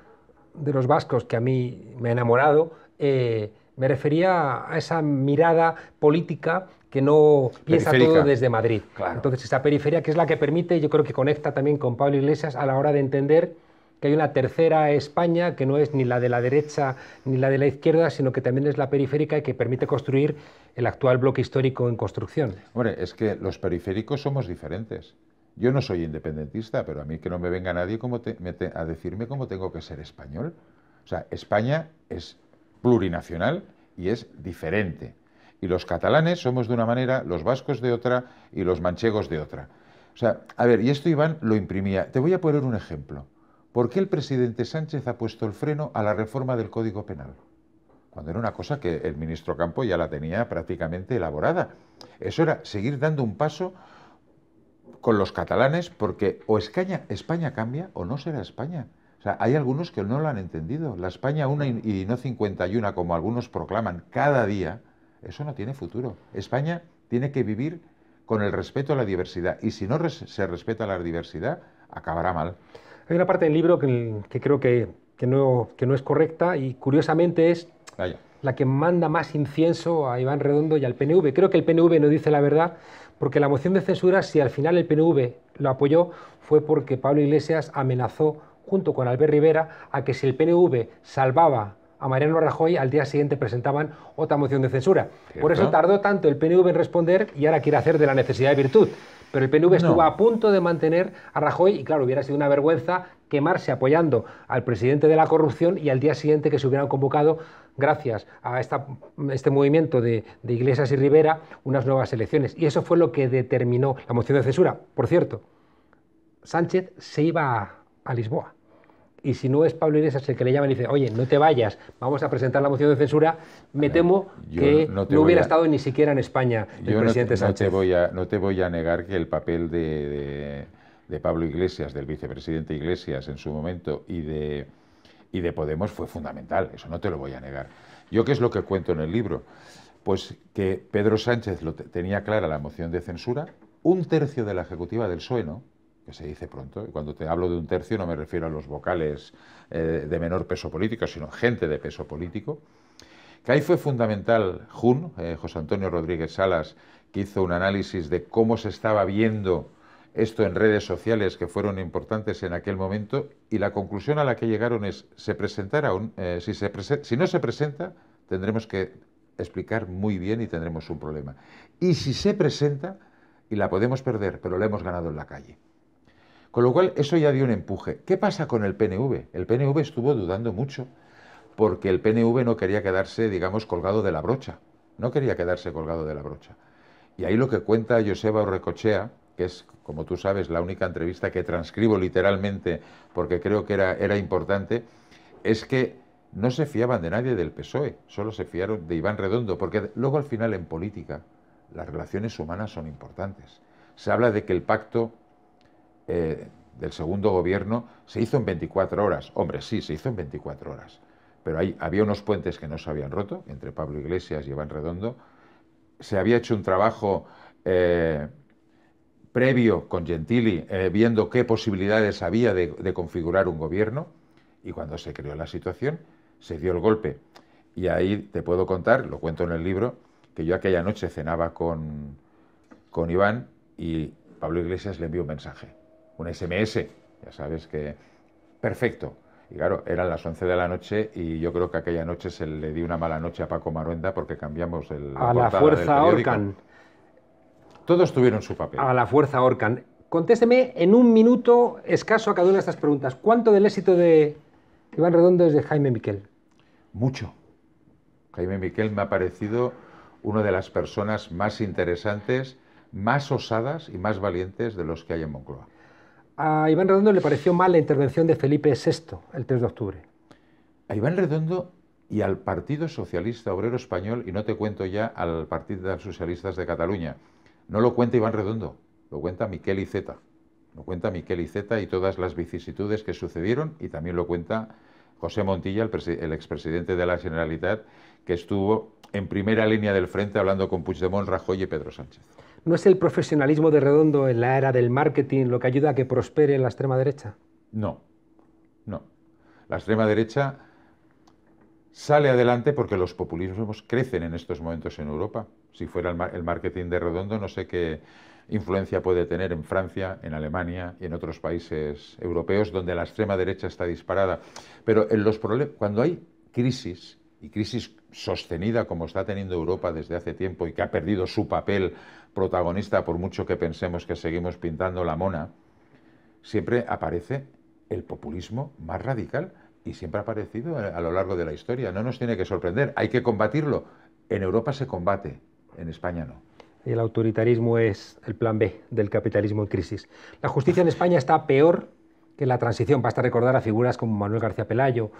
de los vascos, que a mí me ha enamorado, me refería a esa mirada política que no piensa todo desde Madrid. Claro. Entonces, esa periferia, que es la que permite, yo creo que conecta también con Pablo Iglesias a la hora de entender que hay una tercera España, que no es ni la de la derecha ni la de la izquierda, sino que también es la periférica, y que permite construir el actual bloque histórico en construcción. Hombre, es que los periféricos somos diferentes. Yo no soy independentista, pero a mí que no me venga nadie a decirme cómo tengo que ser español. O sea, España es plurinacional y es diferente. Y los catalanes somos de una manera, los vascos de otra y los manchegos de otra. O sea, a ver, y esto Iván lo imprimía. Te voy a poner un ejemplo. ¿Por qué el presidente Sánchez ha puesto el freno a la reforma del Código Penal? Cuando era una cosa que el ministro Campo ya la tenía prácticamente elaborada. Eso era seguir dando un paso con los catalanes, porque o España cambia o no será España. O sea, hay algunos que no lo han entendido. La España una y no 51, como algunos proclaman cada día, eso no tiene futuro. España tiene que vivir con el respeto a la diversidad. Y si no se respeta la diversidad, acabará mal. Hay una parte del libro que creo que no es correcta y, curiosamente, es la que manda más incienso a Iván Redondo y al PNV. Creo que el PNV no dice la verdad, porque la moción de censura, si al final el PNV lo apoyó, fue porque Pablo Iglesias amenazó, junto con Albert Rivera, a que si el PNV salvaba a Mariano Rajoy, al día siguiente presentaban otra moción de censura. ¿Cierto? Por eso tardó tanto el PNV en responder y ahora quiere hacer de la necesidad de virtud. Pero el PNV estuvo a punto de mantener a Rajoy y, claro, hubiera sido una vergüenza quemarse apoyando al presidente de la corrupción y al día siguiente que se hubieran convocado, gracias a este movimiento de Iglesias y Rivera, unas nuevas elecciones. Y eso fue lo que determinó la moción de censura. Por cierto, Sánchez se iba a Lisboa. Y si no es Pablo Iglesias el que le llama y dice, oye, no te vayas, vamos a presentar la moción de censura, me temo que no hubiera estado ni siquiera en España el presidente Sánchez. No te voy a negar que el papel de Pablo Iglesias, del vicepresidente Iglesias en su momento, y de Podemos fue fundamental, eso no te lo voy a negar. ¿Yo qué es lo que cuento en el libro? Pues que Pedro Sánchez tenía clara la moción de censura, un tercio de la ejecutiva del PSOE no, que se dice pronto, y cuando te hablo de un tercio no me refiero a los vocales de menor peso político, sino gente de peso político, que ahí fue fundamental Jun, José Antonio Rodríguez Salas, que hizo un análisis de cómo se estaba viendo esto en redes sociales que fueron importantes en aquel momento, y la conclusión a la que llegaron es, si no se presenta, tendremos que explicar muy bien y tendremos un problema. Y si se presenta, y la podemos perder, pero la hemos ganado en la calle. Con lo cual, eso ya dio un empuje. ¿Qué pasa con el PNV? El PNV estuvo dudando mucho, porque el PNV no quería quedarse, digamos, colgado de la brocha. No quería quedarse colgado de la brocha. Y ahí lo que cuenta Joseba Urrecochea, que es, como tú sabes, la única entrevista que transcribo literalmente, porque creo que era importante, es que no se fiaban de nadie del PSOE, solo se fiaron de Iván Redondo, porque luego al final en política las relaciones humanas son importantes. Se habla de que el pacto del segundo gobierno se hizo en 24 horas. Hombre, sí, se hizo en 24 horas. Pero había unos puentes que no se habían roto, entre Pablo Iglesias y Iván Redondo. Se había hecho un trabajo previo con Gentili, viendo qué posibilidades había de configurar un gobierno. Y cuando se creó la situación, se dio el golpe. Y ahí te puedo contar, lo cuento en el libro, que yo aquella noche cenaba con Iván y Pablo Iglesias le envió un mensaje. Un SMS, ya sabes que... perfecto. Y claro, eran las 11 de la noche y yo creo que aquella noche se le dio una mala noche a Paco Maruenda porque cambiamos el... A la fuerza Orcan. Todos tuvieron su papel. A la fuerza Orcan. Contésteme en un minuto escaso a cada una de estas preguntas. ¿Cuánto del éxito de Iván Redondo es de Jaime Miquel? Mucho. Jaime Miquel me ha parecido una de las personas más interesantes, más osadas y más valientes de los que hay en Moncloa. A Iván Redondo le pareció mal la intervención de Felipe VI el 3 de octubre. A Iván Redondo y al Partido Socialista Obrero Español, y no te cuento ya al Partido de los Socialistas de Cataluña, no lo cuenta Iván Redondo, lo cuenta Miquel Iceta. Lo cuenta Miquel Iceta y todas las vicisitudes que sucedieron, y también lo cuenta José Montilla, el expresidente de la Generalitat, que estuvo en primera línea del frente hablando con Puigdemont, Rajoy y Pedro Sánchez. ¿No es el profesionalismo de Redondo en la era del marketing lo que ayuda a que prospere la extrema derecha? No, no. La extrema derecha sale adelante porque los populismos crecen en estos momentos en Europa. Si fuera el marketing de Redondo, no sé qué influencia puede tener en Francia, en Alemania y en otros países europeos donde la extrema derecha está disparada. Pero en los problemas, cuando hay crisis, y crisis sostenida como está teniendo Europa desde hace tiempo y que ha perdido su papel protagonista por mucho que pensemos que seguimos pintando la mona, siempre aparece el populismo más radical y siempre ha aparecido a lo largo de la historia. No nos tiene que sorprender, hay que combatirlo. En Europa se combate, en España no. El autoritarismo es el plan B del capitalismo en crisis. La justicia en España está peor que la transición, basta recordar a figuras como Manuel García Pelayo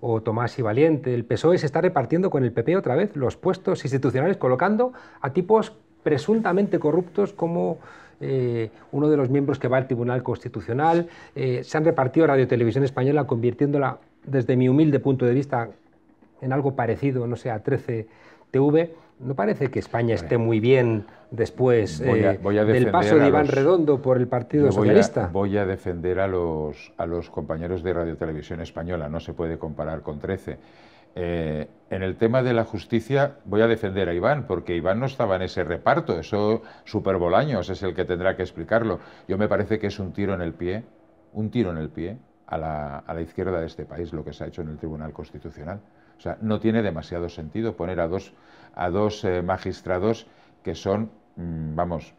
o Tomás y Valiente. El PSOE se está repartiendo con el PP otra vez los puestos institucionales, colocando a tipos presuntamente corruptos como uno de los miembros que va al Tribunal Constitucional. Se han repartido Radio Televisión Española, convirtiéndola, desde mi humilde punto de vista, en algo parecido, no sé, a 13 TV. ¿No parece que España esté muy bien después del paso de Iván Redondo por el Partido Socialista? Voy a defender a los compañeros de Radio Televisión Española, no se puede comparar con 13. En el tema de la justicia voy a defender a Iván, porque Iván no estaba en ese reparto, eso Super Bolaños es el que tendrá que explicarlo. Yo me parece que es un tiro en el pie a la izquierda de este país lo que se ha hecho en el Tribunal Constitucional. O sea, no tiene demasiado sentido poner a dos magistrados que son, vamos,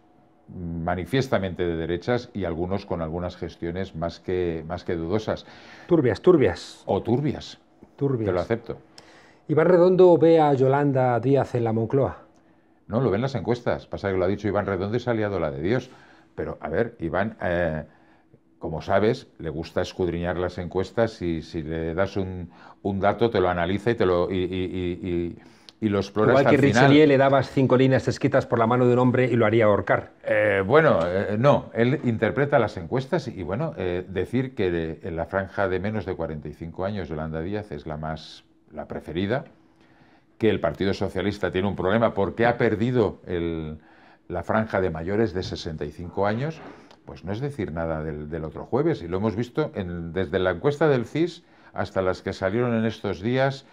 manifiestamente de derechas y algunos con algunas gestiones más que dudosas. Turbias. O turbias. Te lo acepto. ¿Iván Redondo ve a Yolanda Díaz en la Moncloa? No, lo ven las encuestas. Pasa que lo ha dicho Iván Redondo y se ha liado la de Dios. Pero, a ver, Iván, como sabes, le gusta escudriñar las encuestas y si le das un dato te lo analiza y te lo... Y lo explora. Igual que Richelieu le dabas 5 líneas escritas por la mano de un hombre y lo haría ahorcar. No, él interpreta las encuestas y bueno, decir que en la franja de menos de 45 años Yolanda Díaz es la preferida, que el Partido Socialista tiene un problema porque ha perdido la franja de mayores de 65 años, pues no es decir nada del otro jueves y lo hemos visto desde la encuesta del CIS hasta las que salieron en estos días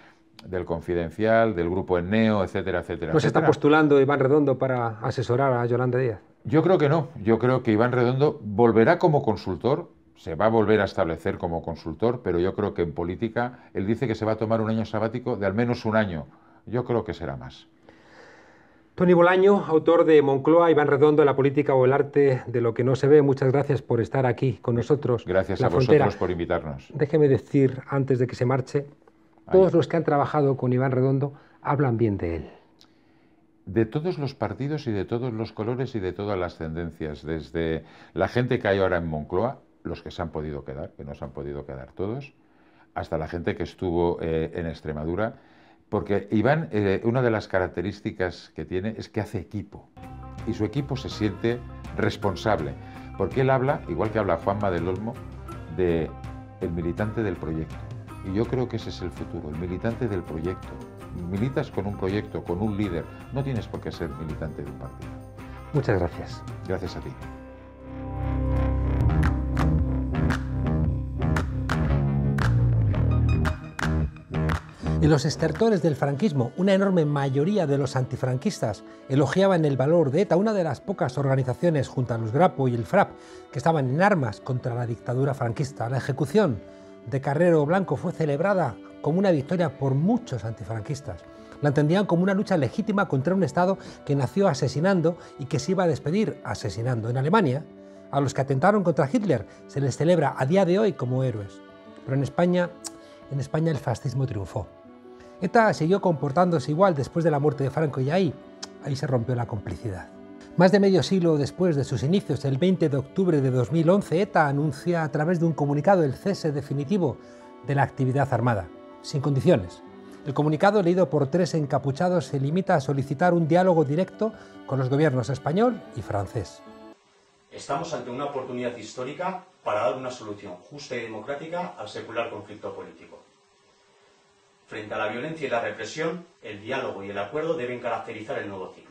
del Confidencial, del Grupo Enneo, etcétera, etcétera. ¿No se está postulando Iván Redondo para asesorar a Yolanda Díaz? Yo creo que no. Yo creo que Iván Redondo volverá como consultor, se va a volver a establecer como consultor, pero yo creo que en política él dice que se va a tomar un año sabático de al menos un año. Yo creo que será más. Tony Bolaño, autor de Moncloa, Iván Redondo, La política o el arte de lo que no se ve. Muchas gracias por estar aquí con nosotros. Gracias a vosotros por invitarnos. Déjeme decir, antes de que se marche, todos los que han trabajado con Iván Redondo hablan bien de él. De todos los partidos y de todos los colores y de todas las tendencias. Desde la gente que hay ahora en Moncloa, los que se han podido quedar, que no se han podido quedar todos, hasta la gente que estuvo en Extremadura. Porque Iván, una de las características que tiene es que hace equipo. Y su equipo se siente responsable. Porque él habla, igual que habla Juanma del Olmo, de el militante del proyecto. Y yo creo que ese es el futuro, el militante del proyecto. Militas con un proyecto, con un líder. No tienes por qué ser militante de un partido. Muchas gracias. Gracias a ti. Y los estertores del franquismo, una enorme mayoría de los antifranquistas, elogiaban el valor de ETA, una de las pocas organizaciones, junto a los Grapo y el FRAP, que estaban en armas contra la dictadura franquista. La ejecución de Carrero Blanco fue celebrada como una victoria por muchos antifranquistas. La entendían como una lucha legítima contra un Estado que nació asesinando y que se iba a despedir asesinando. En Alemania, a los que atentaron contra Hitler se les celebra a día de hoy como héroes. Pero en España el fascismo triunfó. ETA siguió comportándose igual después de la muerte de Franco y ahí se rompió la complicidad. Más de medio siglo después de sus inicios, el 20 de octubre de 2011, ETA anuncia a través de un comunicado el cese definitivo de la actividad armada, sin condiciones. El comunicado, leído por 3 encapuchados, se limita a solicitar un diálogo directo con los gobiernos español y francés. Estamos ante una oportunidad histórica para dar una solución justa y democrática al secular conflicto político. Frente a la violencia y la represión, el diálogo y el acuerdo deben caracterizar el nuevo ciclo.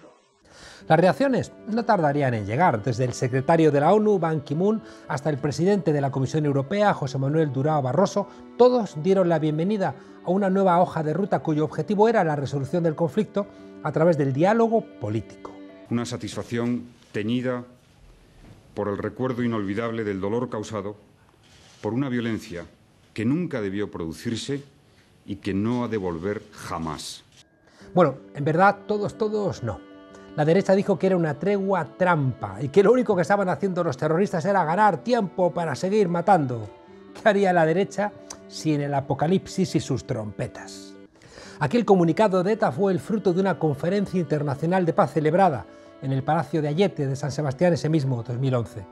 Las reacciones no tardarían en llegar, desde el secretario de la ONU, Ban Ki-moon, hasta el presidente de la Comisión Europea, José Manuel Durão Barroso. Todos dieron la bienvenida a una nueva hoja de ruta cuyo objetivo era la resolución del conflicto a través del diálogo político. Una satisfacción teñida por el recuerdo inolvidable del dolor causado por una violencia que nunca debió producirse y que no ha de volver jamás. Bueno, en verdad, todos no. La derecha dijo que era una tregua trampa y que lo único que estaban haciendo los terroristas era ganar tiempo para seguir matando. ¿Qué haría la derecha sin el apocalipsis y sus trompetas? Aquel comunicado de ETA fue el fruto de una conferencia internacional de paz celebrada en el Palacio de Ayete de San Sebastián ese mismo 2011.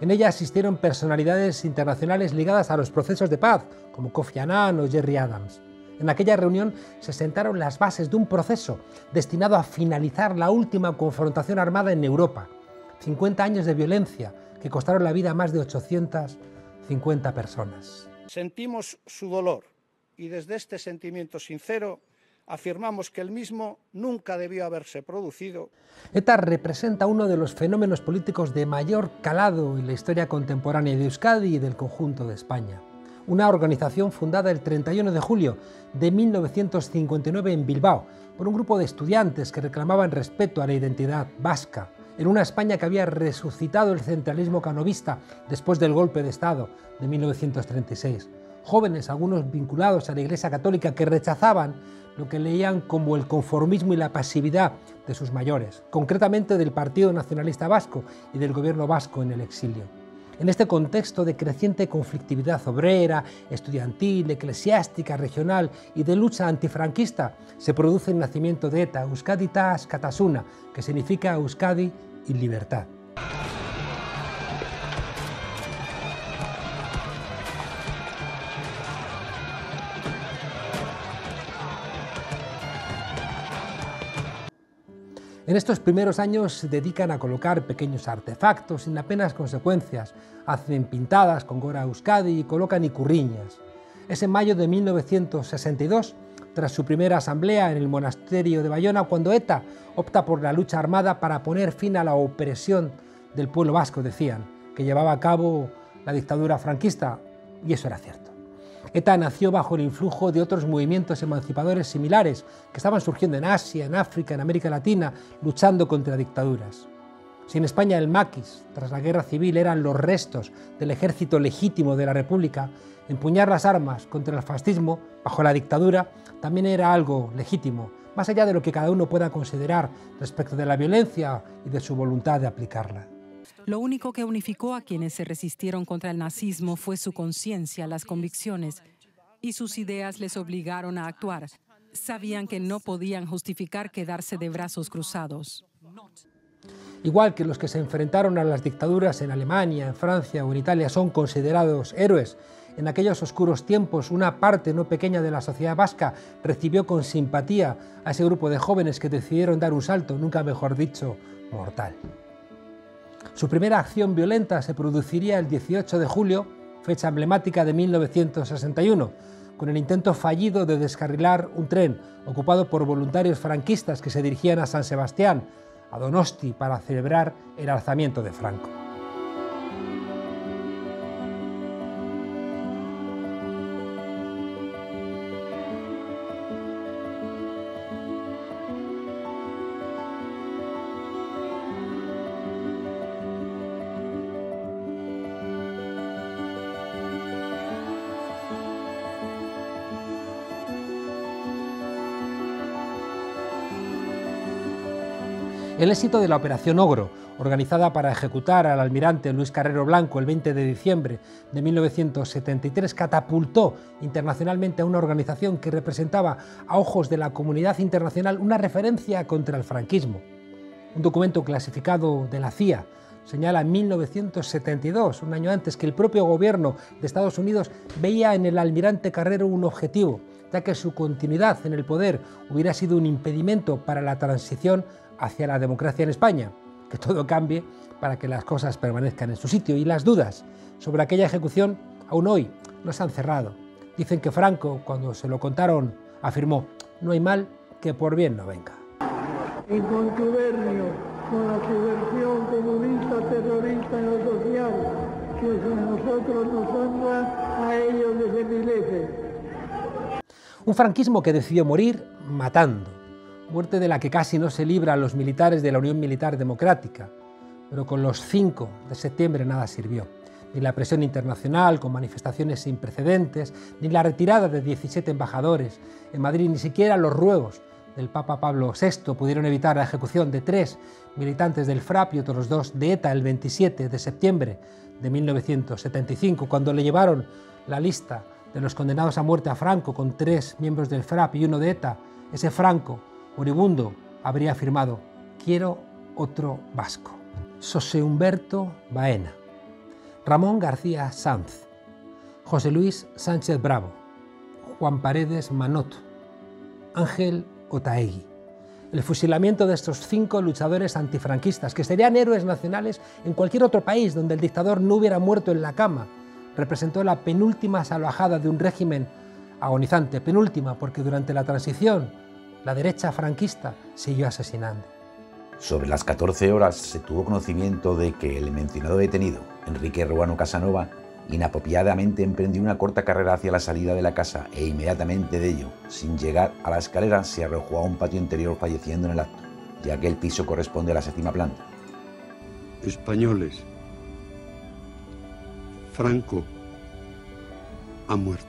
En ella asistieron personalidades internacionales ligadas a los procesos de paz, como Kofi Annan o Jerry Adams. En aquella reunión se sentaron las bases de un proceso destinado a finalizar la última confrontación armada en Europa. 50 años de violencia que costaron la vida a más de 850 personas. Sentimos su dolor y desde este sentimiento sincero afirmamos que el mismo nunca debió haberse producido. ETA representa uno de los fenómenos políticos de mayor calado en la historia contemporánea de Euskadi y del conjunto de España. Una organización fundada el 31 de julio de 1959 en Bilbao por un grupo de estudiantes que reclamaban respeto a la identidad vasca, en una España que había resucitado el centralismo canovista después del golpe de Estado de 1936. Jóvenes, algunos vinculados a la Iglesia Católica, que rechazaban lo que leían como el conformismo y la pasividad de sus mayores, concretamente del Partido Nacionalista Vasco y del gobierno vasco en el exilio. En este contexto de creciente conflictividad obrera, estudiantil, eclesiástica, regional y de lucha antifranquista, se produce el nacimiento de ETA, Euskadita Askatasuna, que significa Euskadi y libertad. En estos primeros años se dedican a colocar pequeños artefactos sin apenas consecuencias, hacen pintadas con Gora Euskadi y colocan icurriñas. Es en mayo de 1962, tras su primera asamblea en el monasterio de Bayona, cuando ETA opta por la lucha armada para poner fin a la opresión del pueblo vasco, decían, que llevaba a cabo la dictadura franquista, y eso era cierto. ETA nació bajo el influjo de otros movimientos emancipadores similares que estaban surgiendo en Asia, en África, en América Latina, luchando contra dictaduras. Si en España el maquis, tras la guerra civil, eran los restos del ejército legítimo de la República, empuñar las armas contra el fascismo bajo la dictadura también era algo legítimo, más allá de lo que cada uno pueda considerar respecto de la violencia y de su voluntad de aplicarla. Lo único que unificó a quienes se resistieron contra el nazismo fue su conciencia, las convicciones, y sus ideas les obligaron a actuar. Sabían que no podían justificar quedarse de brazos cruzados. Igual que los que se enfrentaron a las dictaduras en Alemania, en Francia o en Italia son considerados héroes, en aquellos oscuros tiempos una parte no pequeña de la sociedad vasca recibió con simpatía a ese grupo de jóvenes que decidieron dar un salto, nunca mejor dicho, mortal. Su primera acción violenta se produciría el 18 de julio, fecha emblemática de 1961, con el intento fallido de descarrilar un tren ocupado por voluntarios franquistas que se dirigían a San Sebastián, a Donosti, para celebrar el alzamiento de Franco. El éxito de la Operación Ogro, organizada para ejecutar al almirante Luis Carrero Blanco el 20 de diciembre de 1973, catapultó internacionalmente a una organización que representaba a ojos de la comunidad internacional una referencia contra el franquismo. Un documento clasificado de la CIA señala en 1972, un año antes, que el propio gobierno de Estados Unidos veía en el almirante Carrero un objetivo, ya que su continuidad en el poder hubiera sido un impedimento para la transición hacia la democracia en España, que todo cambie para que las cosas permanezcan en su sitio. Y las dudas sobre aquella ejecución aún hoy no se han cerrado. Dicen que Franco, cuando se lo contaron, afirmó: no hay mal que por bien no venga. En contubernio con la subversión comunista, terrorista y social, que a nosotros nos honra, a ellos les envilece. Un franquismo que decidió morir matando. Muerte de la que casi no se libran los militares de la Unión Militar Democrática, pero con los 5 de septiembre nada sirvió. Ni la presión internacional, con manifestaciones sin precedentes, ni la retirada de 17 embajadores en Madrid, ni siquiera los ruegos del Papa Pablo VI pudieron evitar la ejecución de 3 militantes del FRAP y otros 2 de ETA el 27 de septiembre de 1975, cuando le llevaron la lista de los condenados a muerte a Franco con 3 miembros del FRAP y 1 de ETA. Ese Franco moribundo habría afirmado: quiero otro vasco. José Humberto Baena. Ramón García Sanz, José Luis Sánchez Bravo, Juan Paredes Manot, Ángel Otegui. El fusilamiento de estos 5 luchadores antifranquistas, que serían héroes nacionales en cualquier otro país donde el dictador no hubiera muerto en la cama, representó la penúltima salvajada de un régimen agonizante, penúltima, porque durante la transición la derecha franquista siguió asesinando. Sobre las 14 horas se tuvo conocimiento de que el mencionado detenido, Enrique Ruano Casanova, inapropiadamente emprendió una corta carrera hacia la salida de la casa e inmediatamente de ello, sin llegar a la escalera, se arrojó a un patio interior falleciendo en el acto, ya que el piso corresponde a la 7ª planta. Españoles, Franco ha muerto.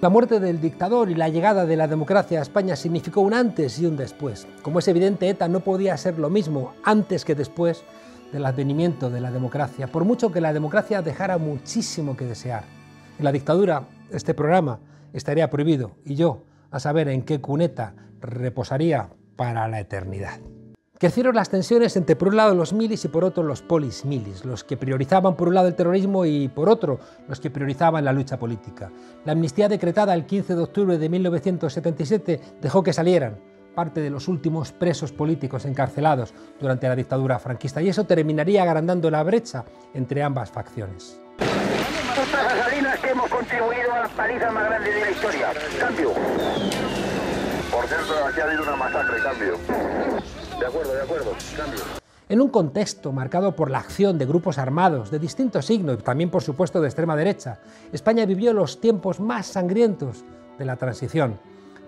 La muerte del dictador y la llegada de la democracia a España significó un antes y un después. Como es evidente, ETA no podía ser lo mismo antes que después del advenimiento de la democracia, por mucho que la democracia dejara muchísimo que desear. En la dictadura, este programa estaría prohibido y yo, a saber en qué cuneta, reposaría para la eternidad. Crecieron las tensiones entre, por un lado, los milis y, por otro, los polismilis, los que priorizaban, por un lado, el terrorismo y, por otro, los que priorizaban la lucha política. La amnistía decretada el 15 de octubre de 1977 dejó que salieran parte de los últimos presos políticos encarcelados durante la dictadura franquista, y eso terminaría agrandando la brecha entre ambas facciones. Nuestras gasolinas que hemos contribuido a las palizas más grandes de la historia. Cambio. Por cierto, aquí ha habido una masacre. Cambio. De acuerdo, cambio. En un contexto marcado por la acción de grupos armados de distinto signo y también, por supuesto, de extrema derecha, España vivió los tiempos más sangrientos de la transición.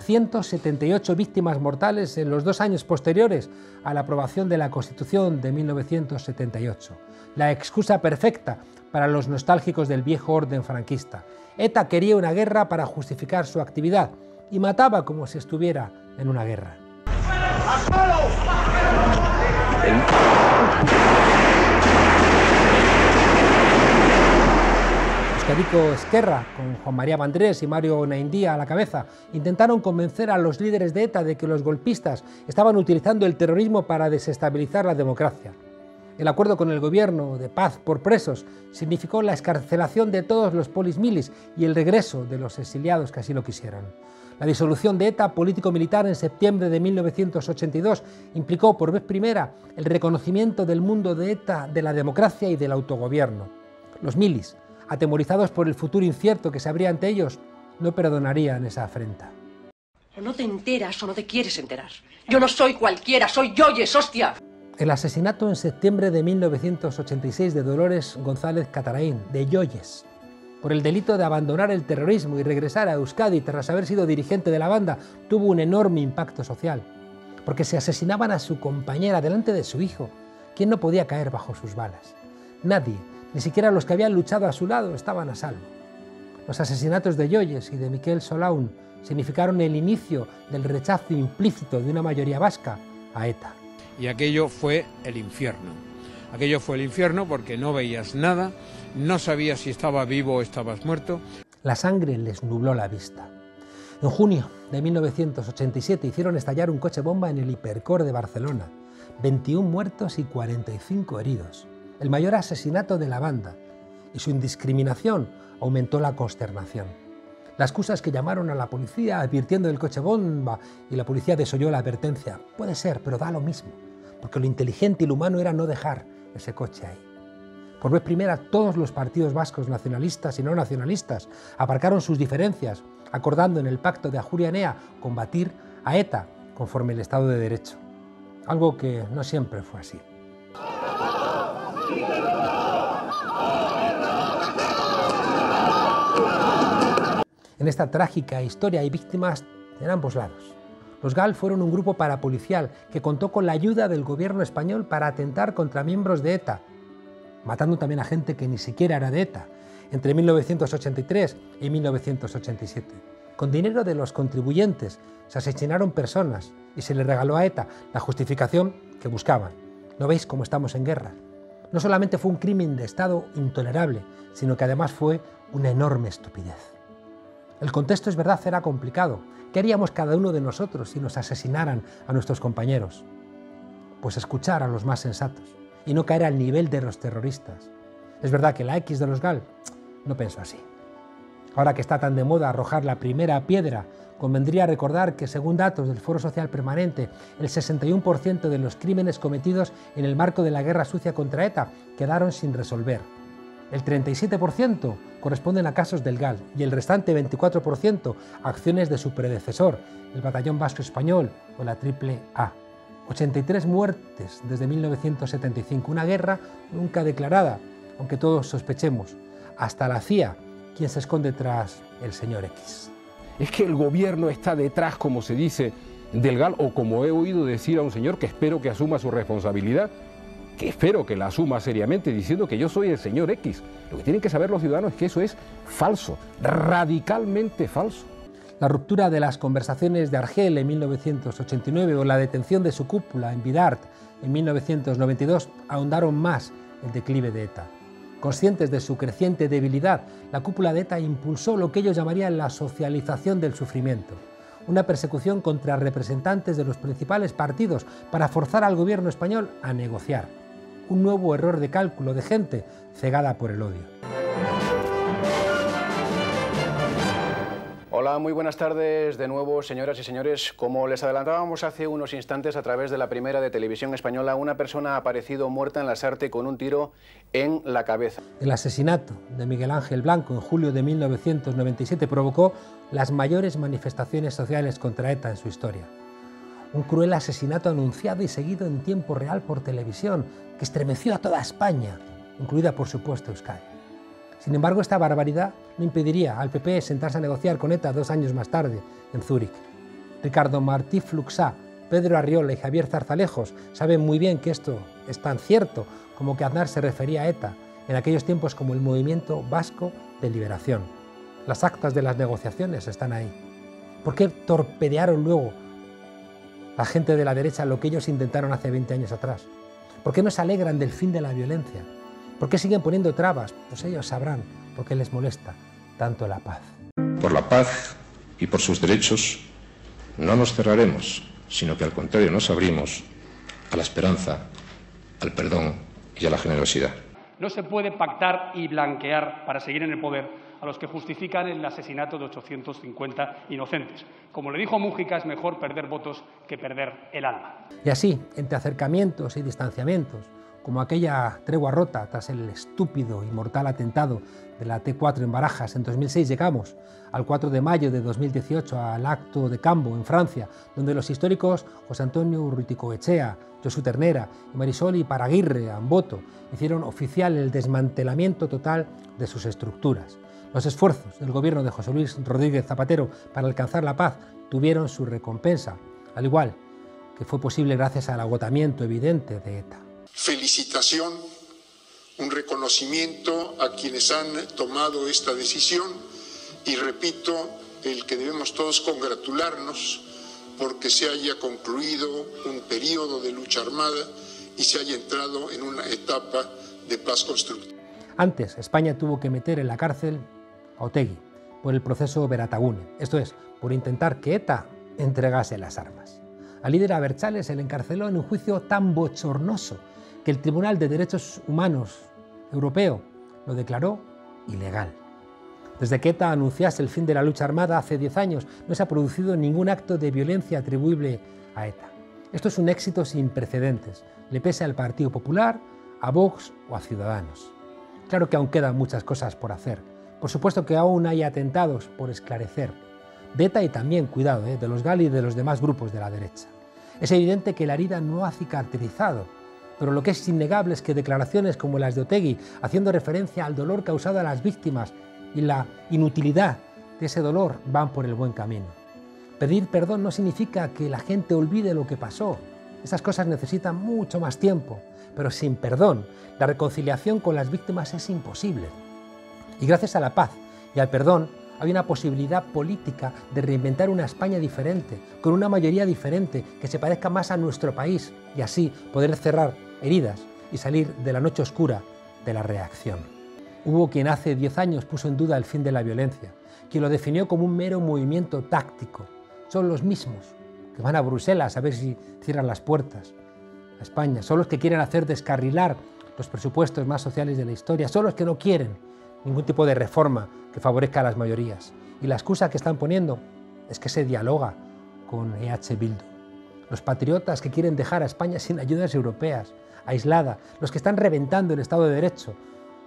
178 víctimas mortales en los 2 años posteriores a la aprobación de la Constitución de 1978. La excusa perfecta para los nostálgicos del viejo orden franquista. ETA quería una guerra para justificar su actividad y mataba como si estuviera en una guerra. Euskadiko Ezkerra, con Juan María Vandrés y Mario Onaindía a la cabeza, intentaron convencer a los líderes de ETA de que los golpistas estaban utilizando el terrorismo para desestabilizar la democracia. El acuerdo con el gobierno de paz por presos significó la excarcelación de todos los polismilis y el regreso de los exiliados que así lo quisieran. La disolución de ETA político-militar en septiembre de 1982 implicó por vez primera el reconocimiento del mundo de ETA de la democracia y del autogobierno. Los milis, atemorizados por el futuro incierto que se abría ante ellos, no perdonarían esa afrenta. O no te enteras o no te quieres enterar. Yo no soy cualquiera, soy Yoyes, hostia. El asesinato en septiembre de 1986 de Dolores González Cataraín, de Yoyes, por el delito de abandonar el terrorismo y regresar a Euskadi tras haber sido dirigente de la banda, tuvo un enorme impacto social, porque se asesinaban a su compañera delante de su hijo, quien no podía caer bajo sus balas. Nadie, ni siquiera los que habían luchado a su lado, estaban a salvo. Los asesinatos de Yoyes y de Miquel Solaun significaron el inicio del rechazo implícito de una mayoría vasca a ETA. Y aquello fue el infierno. Aquello fue el infierno porque no veías nada, no sabías si estabas vivo o estabas muerto. La sangre les nubló la vista. En junio de 1987 hicieron estallar un coche bomba en el Hipercor de Barcelona. 21 muertos y 45 heridos. El mayor asesinato de la banda, y su indiscriminación aumentó la consternación. Las excusas que llamaron a la policía advirtiendo del coche bomba, y la policía desoyó la advertencia. Puede ser, pero da lo mismo, porque lo inteligente y lo humano era no dejar ese coche ahí. Por vez primera, todos los partidos vascos nacionalistas y no nacionalistas aparcaron sus diferencias, acordando en el Pacto de Ajuria Enea combatir a ETA conforme el Estado de Derecho. Algo que no siempre fue así. En esta trágica historia hay víctimas en ambos lados. Los GAL fueron un grupo parapolicial que contó con la ayuda del gobierno español para atentar contra miembros de ETA, matando también a gente que ni siquiera era de ETA, entre 1983 y 1987. Con dinero de los contribuyentes se asesinaron personas y se le regaló a ETA la justificación que buscaban. ¿No veis cómo estamos en guerra? No solamente fue un crimen de Estado intolerable, sino que además fue una enorme estupidez. El contexto, es verdad, era complicado. ¿Qué haríamos cada uno de nosotros si nos asesinaran a nuestros compañeros? Pues escuchar a los más sensatos y no caer al nivel de los terroristas. Es verdad que la X de los GAL no pensó así. Ahora que está tan de moda arrojar la primera piedra, convendría recordar que, según datos del Foro Social Permanente, el 61% de los crímenes cometidos en el marco de la guerra sucia contra ETA quedaron sin resolver. El 37% corresponden a casos del GAL y el restante 24% a acciones de su predecesor, el Batallón Vasco Español o la Triple A. 83 muertes desde 1975, una guerra nunca declarada, aunque todos sospechemos, hasta la CIA, ¿quién se esconde tras el señor X? Es que el gobierno está detrás, como se dice, del GAL, o como he oído decir a un señor que espero que asuma su responsabilidad, que espero que la asuma seriamente, diciendo que yo soy el señor X. Lo que tienen que saber los ciudadanos es que eso es falso, radicalmente falso. La ruptura de las conversaciones de Argel en 1989 o la detención de su cúpula en Bidart en 1992 ahondaron más el declive de ETA. Conscientes de su creciente debilidad, la cúpula de ETA impulsó lo que ellos llamarían la socialización del sufrimiento, una persecución contra representantes de los principales partidos para forzar al gobierno español a negociar. Un nuevo error de cálculo de gente cegada por el odio. Hola, muy buenas tardes de nuevo, señoras y señores. Como les adelantábamos hace unos instantes a través de la primera de Televisión Española, una persona ha aparecido muerta en Lasarte con un tiro en la cabeza. El asesinato de Miguel Ángel Blanco en julio de 1997 provocó las mayores manifestaciones sociales contra ETA en su historia. Un cruel asesinato anunciado y seguido en tiempo real por televisión, que estremeció a toda España, incluida por supuesto Euskadi. Sin embargo, esta barbaridad no impediría al PP sentarse a negociar con ETA 2 años más tarde, en Zúrich. Ricardo Martí Fluxá, Pedro Arriola y Javier Zarzalejos saben muy bien que esto es tan cierto como que Aznar se refería a ETA en aquellos tiempos como el Movimiento Vasco de Liberación. Las actas de las negociaciones están ahí. ¿Por qué torpedearon luego la gente de la derecha lo que ellos intentaron hace 20 años atrás? ¿Por qué no se alegran del fin de la violencia? ¿Por qué siguen poniendo trabas? Pues ellos sabrán por qué les molesta tanto la paz. Por la paz y por sus derechos no nos cerraremos, sino que al contrario nos abrimos a la esperanza, al perdón y a la generosidad. No se puede pactar y blanquear para seguir en el poder a los que justifican el asesinato de 850 inocentes. Como le dijo Mújica, es mejor perder votos que perder el alma. Y así, entre acercamientos y distanciamientos, como aquella tregua rota tras el estúpido y mortal atentado de la T4 en Barajas en 2006, llegamos al 4 de mayo de 2018 al acto de Cambo en Francia, donde los históricos José Antonio Urruticoechea, Josu Ternera y Marisol Iparaguirre Amboto hicieron oficial el desmantelamiento total de sus estructuras. Los esfuerzos del gobierno de José Luis Rodríguez Zapatero para alcanzar la paz tuvieron su recompensa, al igual que fue posible gracias al agotamiento evidente de ETA. Felicitación, un reconocimiento a quienes han tomado esta decisión y, repito, el que debemos todos congratularnos porque se haya concluido un periodo de lucha armada y se haya entrado en una etapa de paz constructiva. Antes, España tuvo que meter en la cárcel a Otegui por el proceso Beratagune, esto es, por intentar que ETA entregase las armas. Al líder Abertzale se le encarceló en un juicio tan bochornoso que el Tribunal de Derechos Humanos Europeo lo declaró ilegal. Desde que ETA anunciase el fin de la lucha armada hace 10 años, no se ha producido ningún acto de violencia atribuible a ETA. Esto es un éxito sin precedentes, le pese al Partido Popular, a Vox o a Ciudadanos. Claro que aún quedan muchas cosas por hacer. Por supuesto que aún hay atentados por esclarecer. De ETA y también, cuidado, de los GAL y de los demás grupos de la derecha. Es evidente que la herida no ha cicatrizado. Pero lo que es innegable es que declaraciones como las de Otegui, haciendo referencia al dolor causado a las víctimas y la inutilidad de ese dolor, van por el buen camino. Pedir perdón no significa que la gente olvide lo que pasó. Esas cosas necesitan mucho más tiempo. Pero sin perdón, la reconciliación con las víctimas es imposible. Y gracias a la paz y al perdón, hay una posibilidad política de reinventar una España diferente, con una mayoría diferente, que se parezca más a nuestro país, y así poder cerrar heridas y salir de la noche oscura de la reacción. Hubo quien hace 10 años puso en duda el fin de la violencia, quien lo definió como un mero movimiento táctico. Son los mismos que van a Bruselas a ver si cierran las puertas a España, son los que quieren hacer descarrilar los presupuestos más sociales de la historia, son los que no quieren ningún tipo de reforma que favorezca a las mayorías. Y la excusa que están poniendo es que se dialoga con EH Bildu. Los patriotas que quieren dejar a España sin ayudas europeas, aislada, los que están reventando el Estado de Derecho,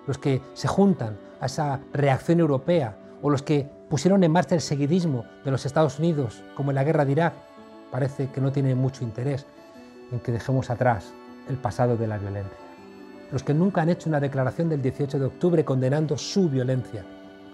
los que se juntan a esa reacción europea o los que pusieron en marcha el seguidismo de los Estados Unidos, como en la guerra de Irak, parece que no tienen mucho interés en que dejemos atrás el pasado de la violencia. Los que nunca han hecho una declaración del 18 de octubre condenando su violencia,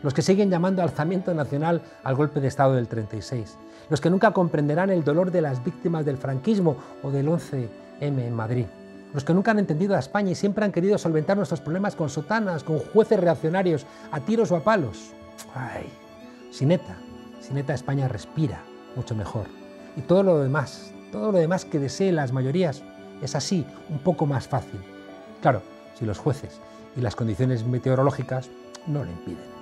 los que siguen llamando alzamiento nacional al golpe de Estado del 36, los que nunca comprenderán el dolor de las víctimas del franquismo o del 11M en Madrid, los que nunca han entendido a España y siempre han querido solventar nuestros problemas con sotanas, con jueces reaccionarios, a tiros o a palos. ¡Ay! Sin ETA España respira mucho mejor. Y todo lo demás que deseen las mayorías, es así, un poco más fácil. Claro, si los jueces y las condiciones meteorológicas no lo impiden.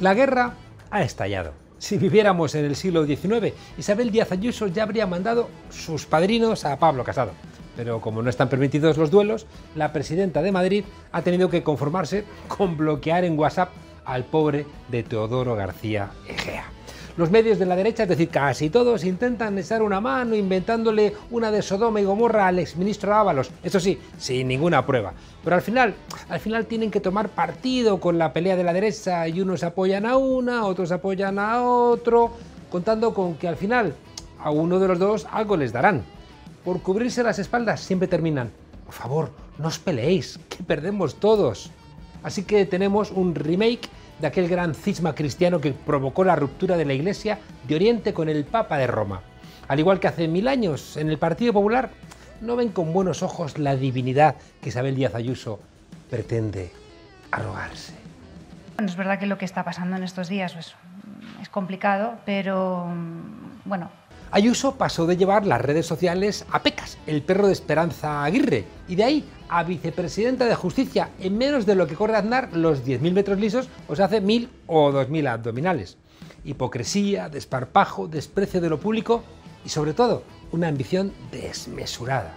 La guerra ha estallado. Si viviéramos en el siglo XIX, Isabel Díaz Ayuso ya habría mandado sus padrinos a Pablo Casado. Pero como no están permitidos los duelos, la presidenta de Madrid ha tenido que conformarse con bloquear en WhatsApp al pobre de Teodoro García Egea. Los medios de la derecha, es decir, casi todos, intentan echar una mano inventándole una de Sodoma y Gomorra al exministro Ábalos, eso sí, sin ninguna prueba. Pero al final tienen que tomar partido con la pelea de la derecha y unos apoyan a una, otros apoyan a otro, contando con que al final a uno de los dos algo les darán. Por cubrirse las espaldas siempre terminan: por favor, no os peleéis, que perdemos todos. Así que tenemos un remake de aquel gran cisma cristiano que provocó la ruptura de la Iglesia de Oriente con el Papa de Roma. Al igual que hace 1000 años, en el Partido Popular no ven con buenos ojos la divinidad que Isabel Díaz Ayuso pretende arrogarse. Bueno, es verdad que lo que está pasando en estos días es complicado, pero bueno. Ayuso pasó de llevar las redes sociales a Pecas, el perro de Esperanza Aguirre, y de ahí a vicepresidenta de Justicia. En menos de lo que corre Aznar los 10.000 metros lisos, o se hace 1.000 o 2.000 abdominales. Hipocresía, desparpajo, desprecio de lo público y, sobre todo, una ambición desmesurada.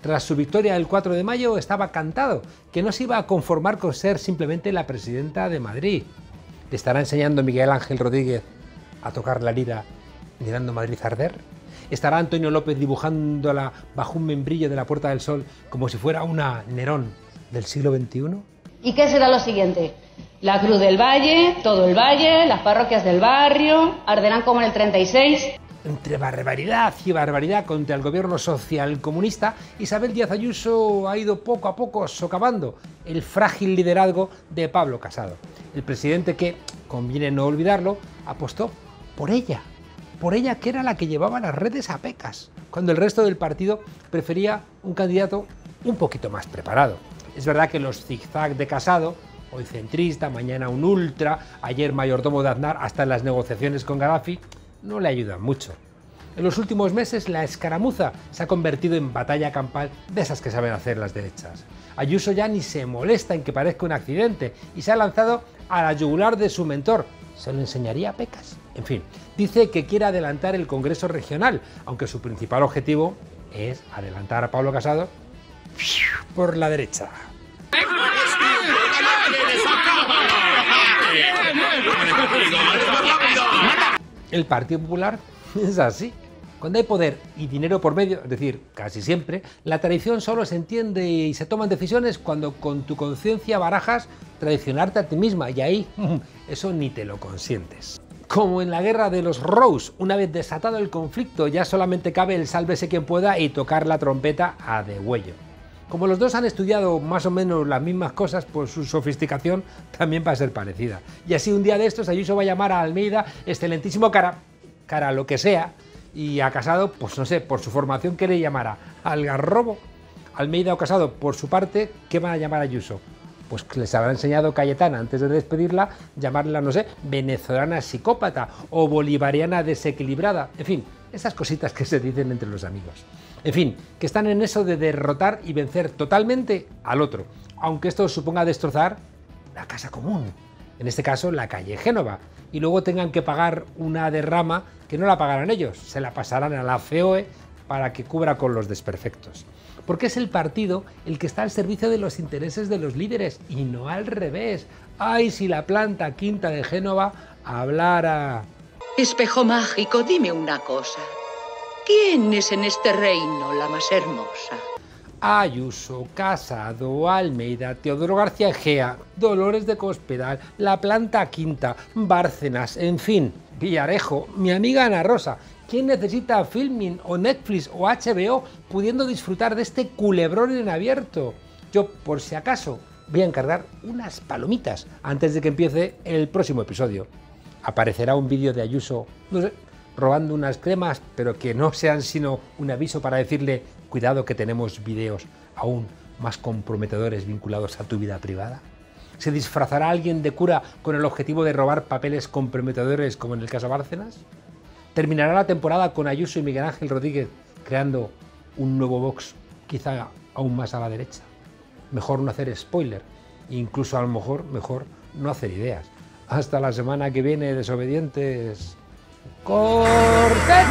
Tras su victoria el 4 de mayo estaba cantado que no se iba a conformar con ser simplemente la presidenta de Madrid. ¿Le estará enseñando Miguel Ángel Rodríguez a tocar la lira llenando Madrid a arder? ¿Estará Antonio López dibujándola bajo un membrillo de la Puerta del Sol como si fuera una Nerón del siglo XXI? ¿Y qué será lo siguiente? La Cruz del Valle, todo el Valle, las parroquias del barrio, arderán como en el 36... Entre barbaridad y barbaridad contra el gobierno socialcomunista, Isabel Díaz Ayuso ha ido poco a poco socavando el frágil liderazgo de Pablo Casado, el presidente que, conviene no olvidarlo, apostó por ella. Por ella, que era la que llevaba las redes a Pecas, cuando el resto del partido prefería un candidato un poquito más preparado. Es verdad que los zigzag de Casado, hoy centrista, mañana un ultra, ayer mayordomo de Aznar, hasta en las negociaciones con Gaddafi, no le ayudan mucho. En los últimos meses la escaramuza se ha convertido en batalla campal de esas que saben hacer las derechas. Ayuso ya ni se molesta en que parezca un accidente y se ha lanzado a la yugular de su mentor. ¿Se lo enseñaría a Pecas? En fin, dice que quiere adelantar el Congreso Regional, aunque su principal objetivo es adelantar a Pablo Casado por la derecha. El Partido Popular es así. Cuando hay poder y dinero por medio, es decir, casi siempre, la traición solo se entiende y se toman decisiones cuando con tu conciencia barajas traicionarte a ti misma, y ahí eso ni te lo consientes. Como en la guerra de los Rose, una vez desatado el conflicto ya solamente cabe el sálvese quien pueda y tocar la trompeta a degüello. Como los dos han estudiado más o menos las mismas cosas, pues su sofisticación también va a ser parecida. Y así un día de estos Ayuso va a llamar a Almeida excelentísimo cara lo que sea, y a Casado, pues no sé, por su formación, ¿qué le llamará? ¿Algarrobo? Almeida o Casado, por su parte, ¿qué van a llamar a Ayuso? Pues les habrá enseñado Cayetana antes de despedirla, llamarla, no sé, venezolana psicópata o bolivariana desequilibrada. En fin, esas cositas que se dicen entre los amigos. En fin, que están en eso de derrotar y vencer totalmente al otro, aunque esto suponga destrozar la casa común, en este caso la calle Génova, y luego tengan que pagar una derrama que no la pagarán ellos, se la pasarán a la FEOE para que cubra con los desperfectos. Porque es el partido el que está al servicio de los intereses de los líderes y no al revés. ¡Ay, si la planta quinta de Génova hablara! Espejo mágico, dime una cosa. ¿Quién es en este reino la más hermosa? Ayuso, Casado, Almeida, Teodoro García Egea, Dolores de Cospedal, la planta quinta, Bárcenas, en fin, Villarejo, mi amiga Ana Rosa. ¿Quién necesita Filmin o Netflix o HBO pudiendo disfrutar de este culebrón en abierto? Yo, por si acaso, voy a encargar unas palomitas antes de que empiece el próximo episodio. Aparecerá un vídeo de Ayuso, no sé, robando unas cremas, pero que no sean sino un aviso para decirle: cuidado que tenemos vídeos aún más comprometedores vinculados a tu vida privada. ¿Se disfrazará alguien de cura con el objetivo de robar papeles comprometedores como en el caso Bárcenas? ¿Terminará la temporada con Ayuso y Miguel Ángel Rodríguez creando un nuevo Vox, quizá aún más a la derecha? Mejor no hacer spoiler, incluso a lo mejor mejor no hacer ideas. Hasta la semana que viene, desobedientes. ¡Corten!